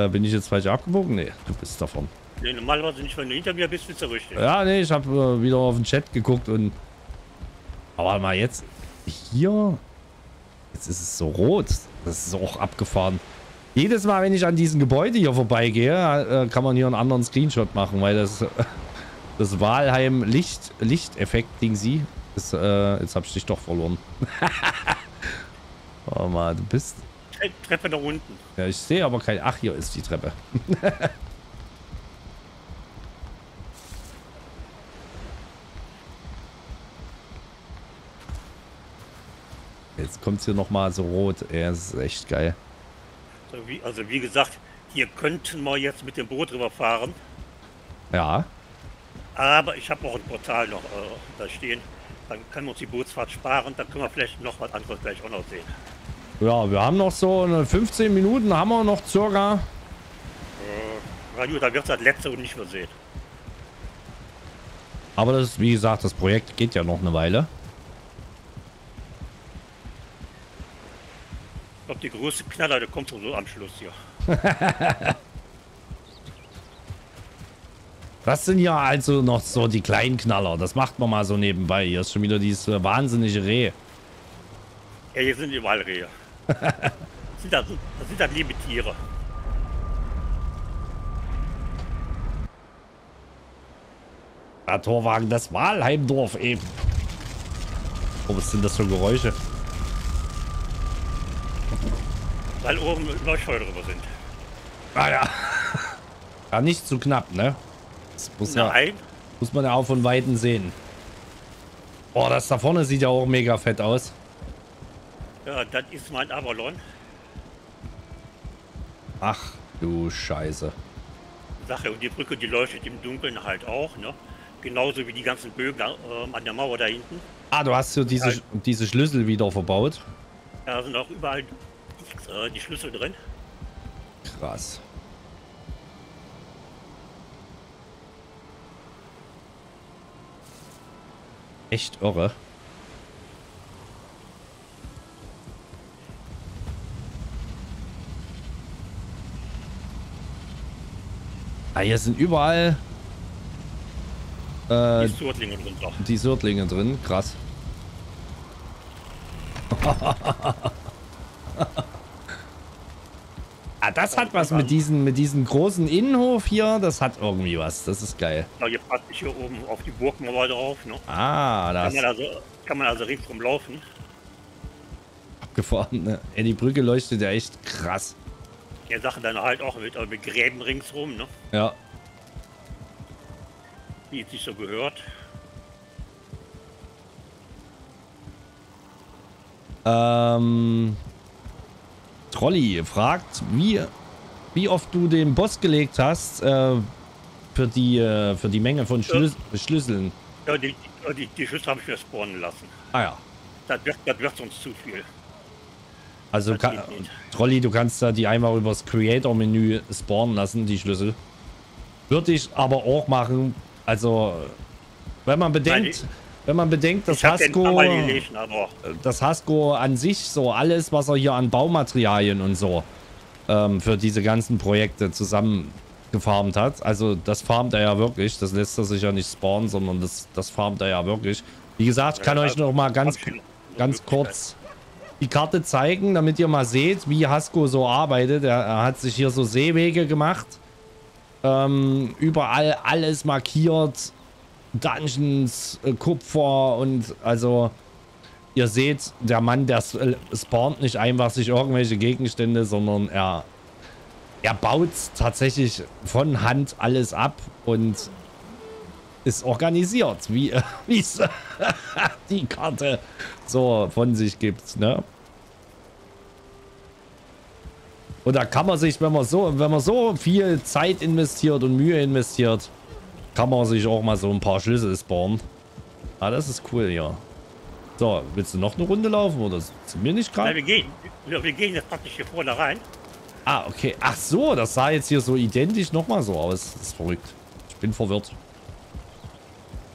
Bin ich jetzt falsch abgebogen? Nee, du bist davon. Nee, normalerweise nicht, wenn du hinter mir bist, bist du richtig. Ja, nee, ich habe wieder auf den Chat geguckt und... Aber mal jetzt hier, jetzt ist es so rot, das ist auch abgefahren. Jedes Mal, wenn ich an diesem Gebäude hier vorbeigehe, kann man hier einen anderen Screenshot machen, weil das Valheim Lichteffekt Ding sie, ist, jetzt habe ich dich doch verloren. Oh Mann, du bist Treppe nach unten. Ja, ich sehe aber kein. Ach, hier ist die Treppe. Jetzt kommt es hier nochmal so rot. Ja, das ist echt geil. Also wie gesagt, hier könnten wir jetzt mit dem Boot rüber fahren. Ja. Aber ich habe auch ein Portal noch da stehen. Dann können wir uns die Bootsfahrt sparen. Dann können wir vielleicht noch was anderes gleich auch noch sehen. Ja, wir haben noch so eine 15 Minuten, haben wir noch circa. Radio, da wird es das letzte und nicht mehr sehen. Aber das ist, wie gesagt, das Projekt geht ja noch eine Weile. Ich glaube, die größte Knaller, der kommt so am Schluss hier. Das sind ja also noch so die kleinen Knaller. Das macht man mal so nebenbei. Hier ist schon wieder dieses wahnsinnige Reh. Ja, hier sind überall Rehe. Das sind liebe Tiere. Der Torwagen, das Valheimdorf eben. Oh, was sind das für Geräusche? Weil oben Leuchtfeuer drüber sind. Ah ja. Ja, nicht zu knapp, ne? Das muss, nein. Ja, muss man ja auch von Weitem sehen. Oh, das da vorne sieht ja auch mega fett aus. Ja, das ist mein Avalon. Ach, du Scheiße. Sache, und die Brücke, die leuchtet im Dunkeln halt auch, ne? Genauso wie die ganzen Bögen an der Mauer da hinten. Ah, du hast so diese Schlüssel wieder verbaut. Da sind auch überall die Schlüssel drin. Krass. Echt irre. Ah, hier sind überall die Sürtlinge drin. Die Sürtlinge drin, krass. Ah, das hat was mit diesem großen Innenhof hier. Das hat irgendwie was. Das ist geil. Ja, hier passt ich hier oben auf die Burgmauer drauf. Ne? Ah, da kann man also ringsrum laufen. Abgefahren, ne? Ey, die Brücke leuchtet ja echt krass. Ja, Sachen dann halt auch mit Gräben ringsrum, ne? Ja. Wie es sich so gehört. Trolli fragt, wie oft du den Boss gelegt hast für die Menge von Schlüsseln. Ja, die Schlüssel habe ich mir spawnen lassen. Ah ja. Das wird sonst zu viel. Also Trolli, du kannst da die einmal übers Creator-Menü spawnen lassen, die Schlüssel. Würde ich aber auch machen. Also, wenn man bedenkt, dass Hasko an sich so alles, was er hier an Baumaterialien und so für diese ganzen Projekte zusammengefarmt hat. Also das farmt er ja wirklich. Das lässt er sich ja nicht spawnen, sondern das farmt er ja wirklich. Wie gesagt, ich kann euch noch mal ganz kurz die Karte zeigen, damit ihr mal seht, wie Hasko so arbeitet. Er hat sich hier so Seewege gemacht. Überall alles markiert. Dungeons, Kupfer und also ihr seht, der Mann, der spawnt nicht einfach sich irgendwelche Gegenstände, sondern er baut tatsächlich von Hand alles ab und ist organisiert, wie es die Karte so von sich gibt, ne? Und da kann man sich, wenn man so viel Zeit investiert und Mühe investiert, kann man sich auch mal so ein paar Schlüssel spawnen. Ah, das ist cool, ja. So, willst du noch eine Runde laufen oder sind wir nicht gerade? Nein, wir gehen jetzt praktisch hier vorne rein. Ah, okay. Ach so, das sah jetzt hier so identisch nochmal so aus. Das ist verrückt. Ich bin verwirrt.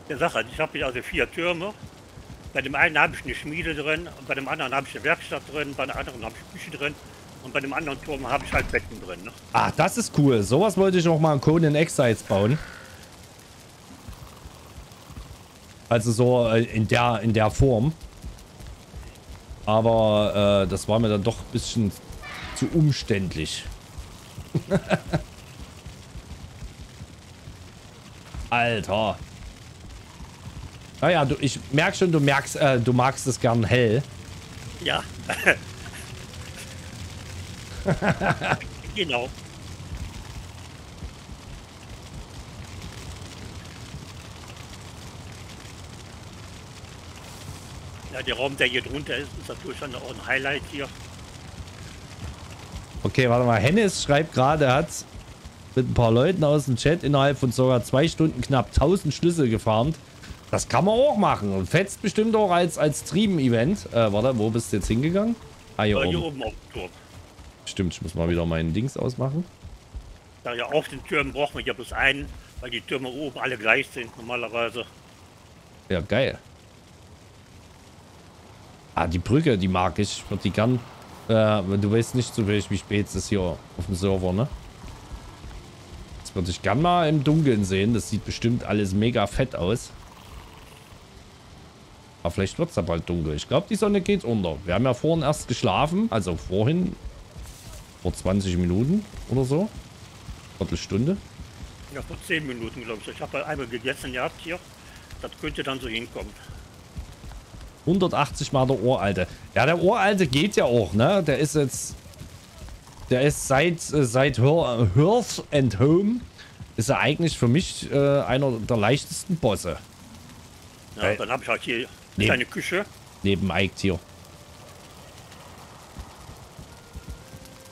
Ja, Sache, ich habe hier also 4 Türme. Bei dem einen habe ich eine Schmiede drin, bei dem anderen habe ich eine Werkstatt drin, bei dem anderen habe ich Küche drin. Und bei dem anderen Turm habe ich halt Betten drin. Ne? Ach, das ist cool. Sowas wollte ich noch mal in Conan Exiles bauen. Also so in der Form. Aber das war mir dann doch ein bisschen zu umständlich. Alter. Naja, ich merke schon, du magst es gern hell. Ja. Genau. Ja, der Raum, der hier drunter ist, ist natürlich schon auch ein Highlight hier. Okay, warte mal. Hennes schreibt gerade, er hat mit ein paar Leuten aus dem Chat innerhalb von sogar 2 Stunden knapp 1000 Schlüssel gefarmt. Das kann man auch machen und fetzt bestimmt auch als Stream-Event. Warte, wo bist du jetzt hingegangen? Ah, hier oben auf dem Turm. Stimmt, ich muss mal wieder meinen Dings ausmachen. Ja, ja, auf den Türmen brauchen wir ja bloß einen, weil die Türme oben alle gleich sind normalerweise. Ja, geil. Ah, die Brücke, die mag ich. Ich würde die gern. Du weißt nicht so wenig, wie spät es ist hier auf dem Server, ne? Das würde ich gern mal im Dunkeln sehen. Das sieht bestimmt alles mega fett aus. Aber vielleicht wird es da bald dunkel. Ich glaube, die Sonne geht unter. Wir haben ja vorhin erst geschlafen. Also vorhin. Vor 20 Minuten oder so. Viertelstunde. Ja, vor 10 Minuten, glaube ich. Ich habe einmal gegessen gehabt hier. Das könnte dann so hinkommen. 180 mal der Uralte. Ja, der Uralte geht ja auch, ne? Der ist jetzt... Der ist seit HearthAndHome ist er eigentlich für mich einer der leichtesten Bosse. Ja, dann habe ich halt hier eine kleine Küche. Neben Eiktier.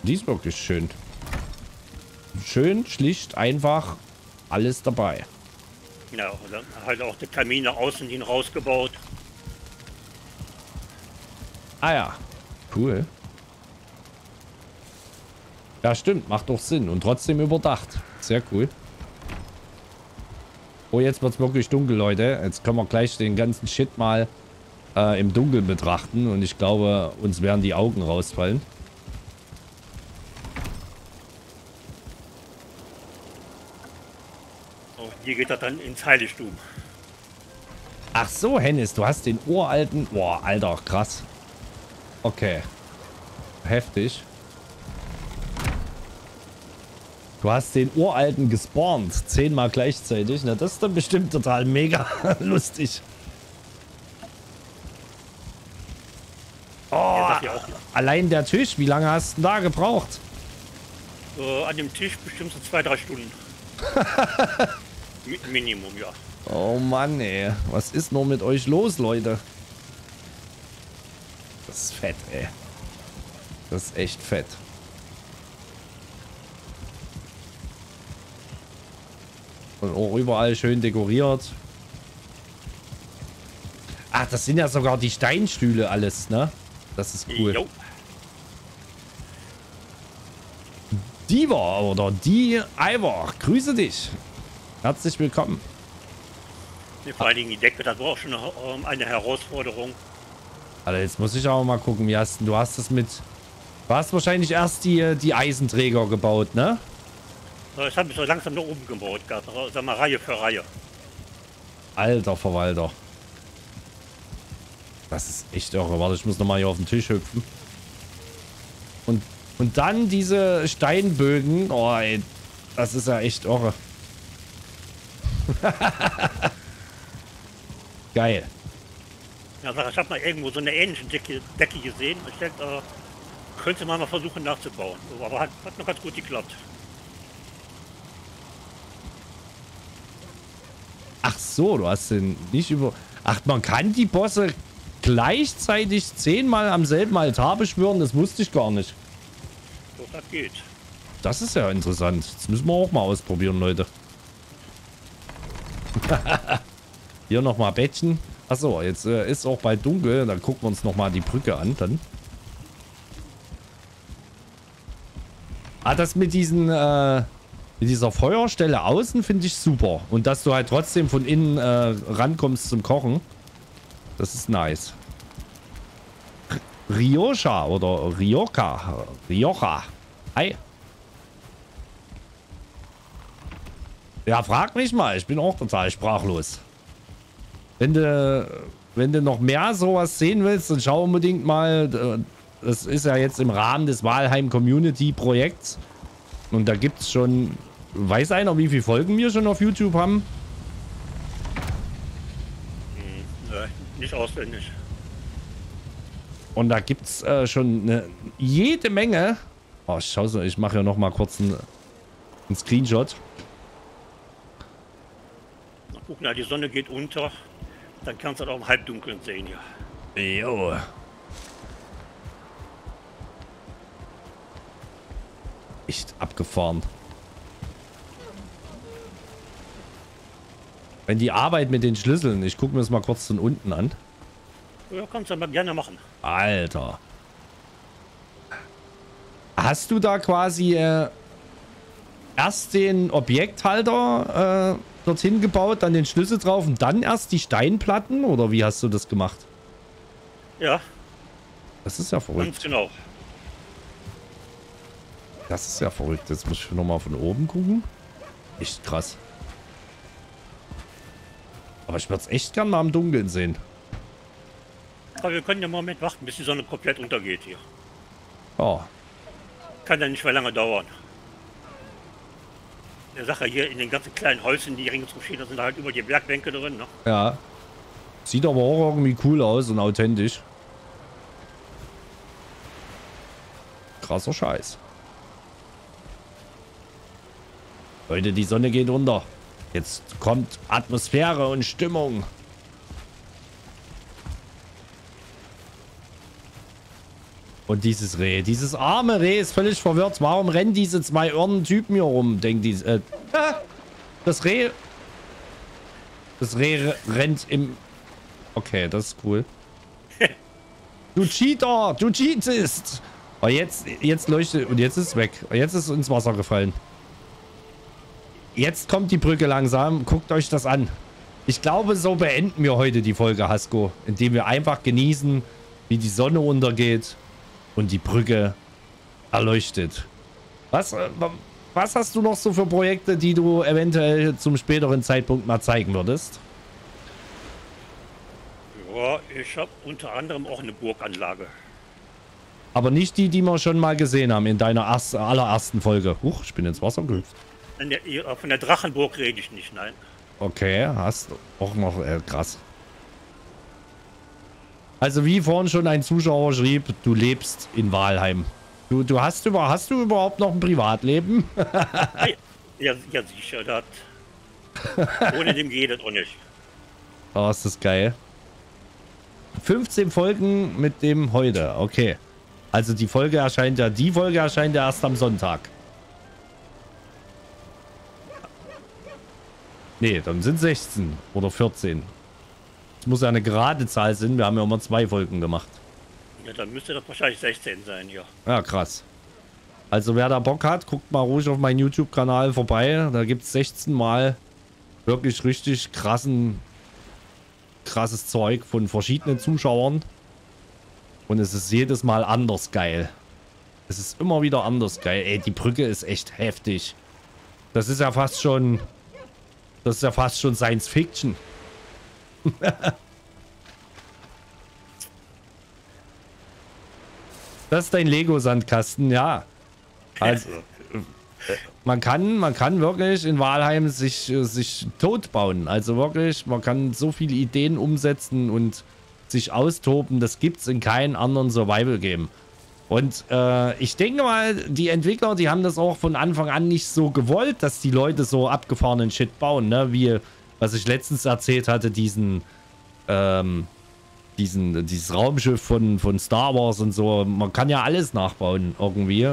Die ist wirklich schön. Schön, schlicht, einfach alles dabei. Ja, oder halt auch die Kamine außen hin rausgebaut. Ah ja, cool. Ja, stimmt, macht doch Sinn und trotzdem überdacht. Sehr cool. Oh, jetzt wird's wirklich dunkel, Leute. Jetzt können wir gleich den ganzen Shit mal im Dunkeln betrachten und ich glaube, uns werden die Augen rausfallen. Oh, hier geht das dann ins Heiligtum. Ach so, Hennes, du hast den uralten... Boah, Alter, krass. Okay. Heftig. Du hast den uralten gespawnt. 10-mal gleichzeitig. Na, das ist dann bestimmt total mega lustig. Oh, allein der Tisch. Wie lange hast du da gebraucht? An dem Tisch bestimmt so 2-3 Stunden. Minimum, ja. Oh Mann, ey. Was ist nur mit euch los, Leute? Das ist fett, ey. Das ist echt fett. Und auch überall schön dekoriert. Ach, das sind ja sogar die Steinstühle alles, ne? Das ist cool. Jo. Diver oder die Iver, grüße dich. Herzlich willkommen. Ja, vor allen Dingen die Decke, das war auch schon eine Herausforderung. Alter, also jetzt muss ich auch mal gucken, wie hast du hast das mit... Du hast wahrscheinlich erst die Eisenträger gebaut, ne? Ich habe mich so langsam nach oben gebaut, sag mal Reihe für Reihe. Alter Verwalter. Das ist echt irre. Warte, ich muss nochmal hier auf den Tisch hüpfen. Und dann diese Steinbögen. Oh ey, das ist ja echt irre. Geil. Ja, ich habe mal irgendwo so eine ähnliche Decke gesehen. Ich denke, könnte man mal versuchen nachzubauen. Aber hat noch ganz gut geklappt. Ach so, du hast den nicht über... Ach, man kann die Bosse gleichzeitig 10-mal am selben Altar beschwören. Das wusste ich gar nicht. Doch, das geht. Das ist ja interessant. Das müssen wir auch mal ausprobieren, Leute. Hier nochmal Bettchen. Ach so, jetzt ist auch bald dunkel. Dann gucken wir uns nochmal die Brücke an. Dann. Ah, das mit diesen... Mit dieser Feuerstelle außen finde ich super. Und dass du halt trotzdem von innen rankommst zum Kochen. Das ist nice. Rioja oder Rioja. Rioja. Hi. Ja, frag mich mal. Ich bin auch total sprachlos. Wenn du noch mehr sowas sehen willst, dann schau unbedingt mal. Das ist ja jetzt im Rahmen des Valheim Community Projekts. Und da gibt es schon... Weiß einer, wie viele Folgen wir schon auf YouTube haben? Nee, nicht auswendig. Und da gibt es schon jede Menge... Oh, schau, ich mache ja noch mal kurz einen Screenshot. Na, guck mal, die Sonne geht unter. Dann kannst du das auch im Halbdunkeln sehen hier. Jo. Echt abgefahren. Wenn die Arbeit mit den Schlüsseln, ich gucke mir das mal kurz von unten an. Ja, kannst du mal gerne machen. Alter. Hast du da quasi erst den Objekthalter dorthin gebaut, dann den Schlüssel drauf und dann erst die Steinplatten? Oder wie hast du das gemacht? Ja. Das ist ja verrückt. Ganz genau. Das ist ja verrückt. Jetzt muss ich nochmal von oben gucken. Echt krass. Aber ich würde es echt gerne mal im Dunkeln sehen. Aber wir können ja mal einen Moment warten, bis die Sonne komplett untergeht hier. Oh. Kann ja nicht mehr lange dauern. Der Sache hier in den ganzen kleinen Häuschen, die ringsrum stehen, da sind halt über die Bergbänke drin, ne? Ja. Sieht aber auch irgendwie cool aus und authentisch. Krasser Scheiß. Leute, die Sonne geht runter. Jetzt kommt Atmosphäre und Stimmung. Und dieses Reh, dieses arme Reh ist völlig verwirrt. Warum rennen diese zwei irren Typen hier rum? Denkt die... das Reh... Das Reh rennt im... Okay, das ist cool. Du Cheater! Du cheatest! Oh, jetzt leuchtet... Und jetzt ist es weg. Jetzt ist es ins Wasser gefallen. Jetzt kommt die Brücke langsam. Guckt euch das an. Ich glaube, so beenden wir heute die Folge, Hasko. Indem wir einfach genießen, wie die Sonne untergeht und die Brücke erleuchtet. Was hast du noch so für Projekte, die du eventuell zum späteren Zeitpunkt mal zeigen würdest? Ja, ich habe unter anderem auch eine Burganlage. Aber nicht die, die wir schon mal gesehen haben in deiner allerersten Folge. Huch, ich bin ins Wasser gehüpft. Von der Drachenburg rede ich nicht, nein. Okay, hast auch noch krass. Also wie vorhin schon ein Zuschauer schrieb, du lebst in Valheim. Hast du überhaupt noch ein Privatleben? ja, sicher, das. Ohne dem geht das auch nicht. Oh, ist das geil. 15 Folgen mit dem heute, okay. Also die Folge erscheint ja erst am Sonntag. Nee, dann sind 16 oder 14. Das muss ja eine gerade Zahl sein. Wir haben ja immer 2 Folgen gemacht. Ja, dann müsste das wahrscheinlich 16 sein, ja. Ja, krass. Also wer da Bock hat, guckt mal ruhig auf meinen YouTube-Kanal vorbei. Da gibt es 16 Mal wirklich richtig krasses Zeug von verschiedenen Zuschauern. Und es ist jedes Mal anders geil. Es ist immer wieder anders geil. Ey, die Brücke ist echt heftig. Das ist ja fast schon Science Fiction. Das ist dein Lego-Sandkasten, ja. Also, man kann wirklich in Valheim sich tot bauen. Also wirklich, man kann so viele Ideen umsetzen und sich austoben. Das gibt's in keinem anderen Survival-Game. Und ich denke mal, die Entwickler, die haben das auch von Anfang an nicht so gewollt, dass die Leute so abgefahrenen Shit bauen, ne? Wie, was ich letztens erzählt hatte, dieses Raumschiff von Star Wars und so. Man kann ja alles nachbauen irgendwie,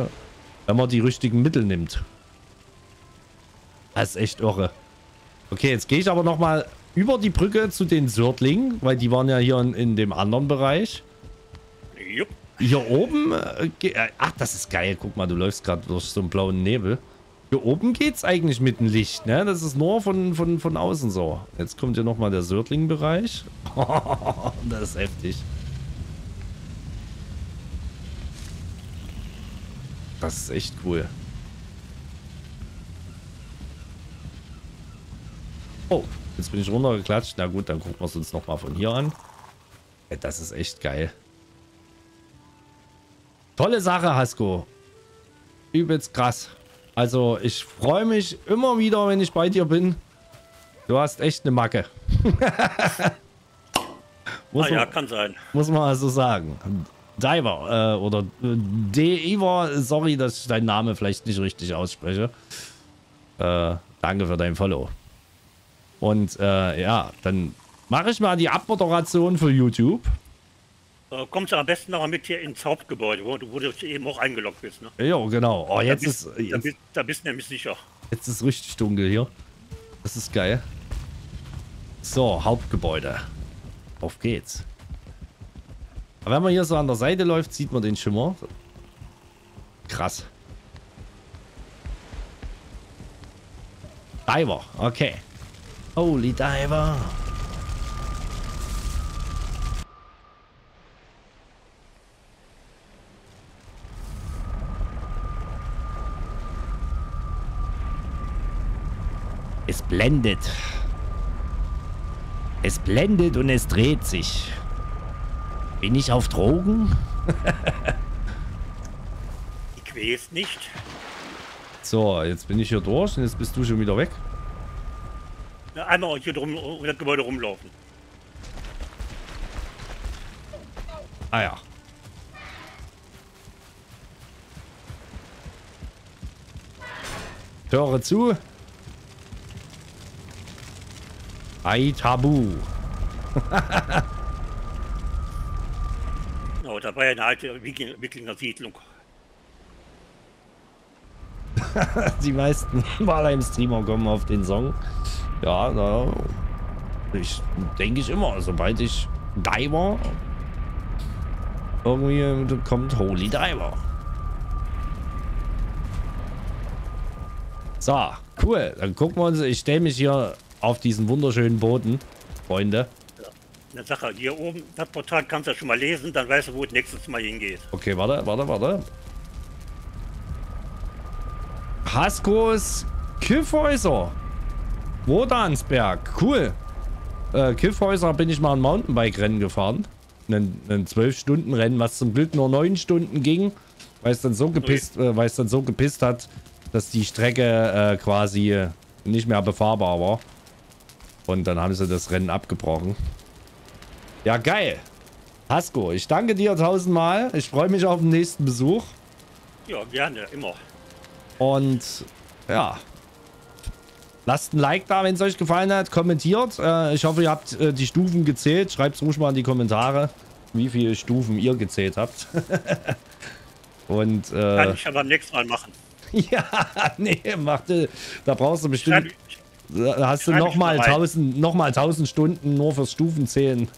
wenn man die richtigen Mittel nimmt. Das ist echt irre. Okay, jetzt gehe ich aber nochmal über die Brücke zu den Sörtlingen, weil die waren ja hier in dem anderen Bereich. Jupp. Hier oben... Ach, das ist geil. Guck mal, du läufst gerade durch so einen blauen Nebel. Hier oben geht's eigentlich mit dem Licht, ne? Das ist nur von außen so. Jetzt kommt hier nochmal der Sörtling-Bereich. Das ist heftig. Das ist echt cool. Oh, jetzt bin ich runtergeklatscht. Na gut, dann gucken wir es uns nochmal von hier an. Das ist echt geil. Tolle Sache, Hasko. Übelst krass. Also, ich freue mich immer wieder, wenn ich bei dir bin. Du hast echt eine Macke. Kann sein. Muss man also sagen. Diver oder De Eva. Sorry, dass ich deinen Namen vielleicht nicht richtig ausspreche. Danke für dein Follow. Und ja, dann mache ich mal die Abmoderation für YouTube. Kommst du am besten noch mit hier ins Hauptgebäude, wo du eben auch eingeloggt bist, ne? Ja, genau. Oh, da bist du nämlich sicher. Jetzt ist richtig dunkel hier. Das ist geil. So, Hauptgebäude. Auf geht's. Aber wenn man hier so an der Seite läuft, sieht man den Schimmer. Krass. Diver, okay. Holy Diver. Es blendet. Es blendet und es dreht sich. Bin ich auf Drogen? Ich weiß nicht. So, jetzt bin ich hier durch und jetzt bist du schon wieder weg. Na, einmal hier drum um das Gebäude rumlaufen. Ah ja. Höre zu. Ei Tabu. Oh, da war ja eine alte Wikinger-Siedlung. Die meisten Valheim-Streamer kommen auf den Song. Ja, da Ich denke ich immer, sobald ich Diver irgendwie kommt Holy Diver. So, cool. Dann gucken wir uns. Ich stelle mich hier auf diesen wunderschönen Boden, Freunde. Eine Sache, hier oben, das Portal kannst du ja schon mal lesen, dann weißt du, wo es nächstes Mal hingeht. Okay, warte. Haskos Kyffhäuser. Wodansberg, cool. Kyffhäuser bin ich mal ein Mountainbike-Rennen gefahren. Ein 12-Stunden-Rennen, was zum Glück nur 9 Stunden ging, weil es dann so gepisst, hat, dass die Strecke quasi nicht mehr befahrbar war. Und dann haben sie das Rennen abgebrochen. Ja, geil. Hasko, ich danke dir 1000-mal. Ich freue mich auf den nächsten Besuch. Ja, gerne, immer. Und ja, lasst ein Like da, wenn es euch gefallen hat. Kommentiert. Ich hoffe, ihr habt die Stufen gezählt. Schreibt es ruhig mal in die Kommentare, wie viele Stufen ihr gezählt habt. Und kann ich aber beim nächsten Mal machen. Ja, nee, da brauchst du bestimmt... Hast du nochmal 1000 Stunden nur fürs Stufenzählen.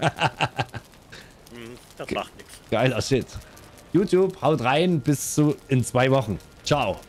Das macht nichts. Geiler Shit. YouTube, haut rein. Bis in 2 Wochen. Ciao.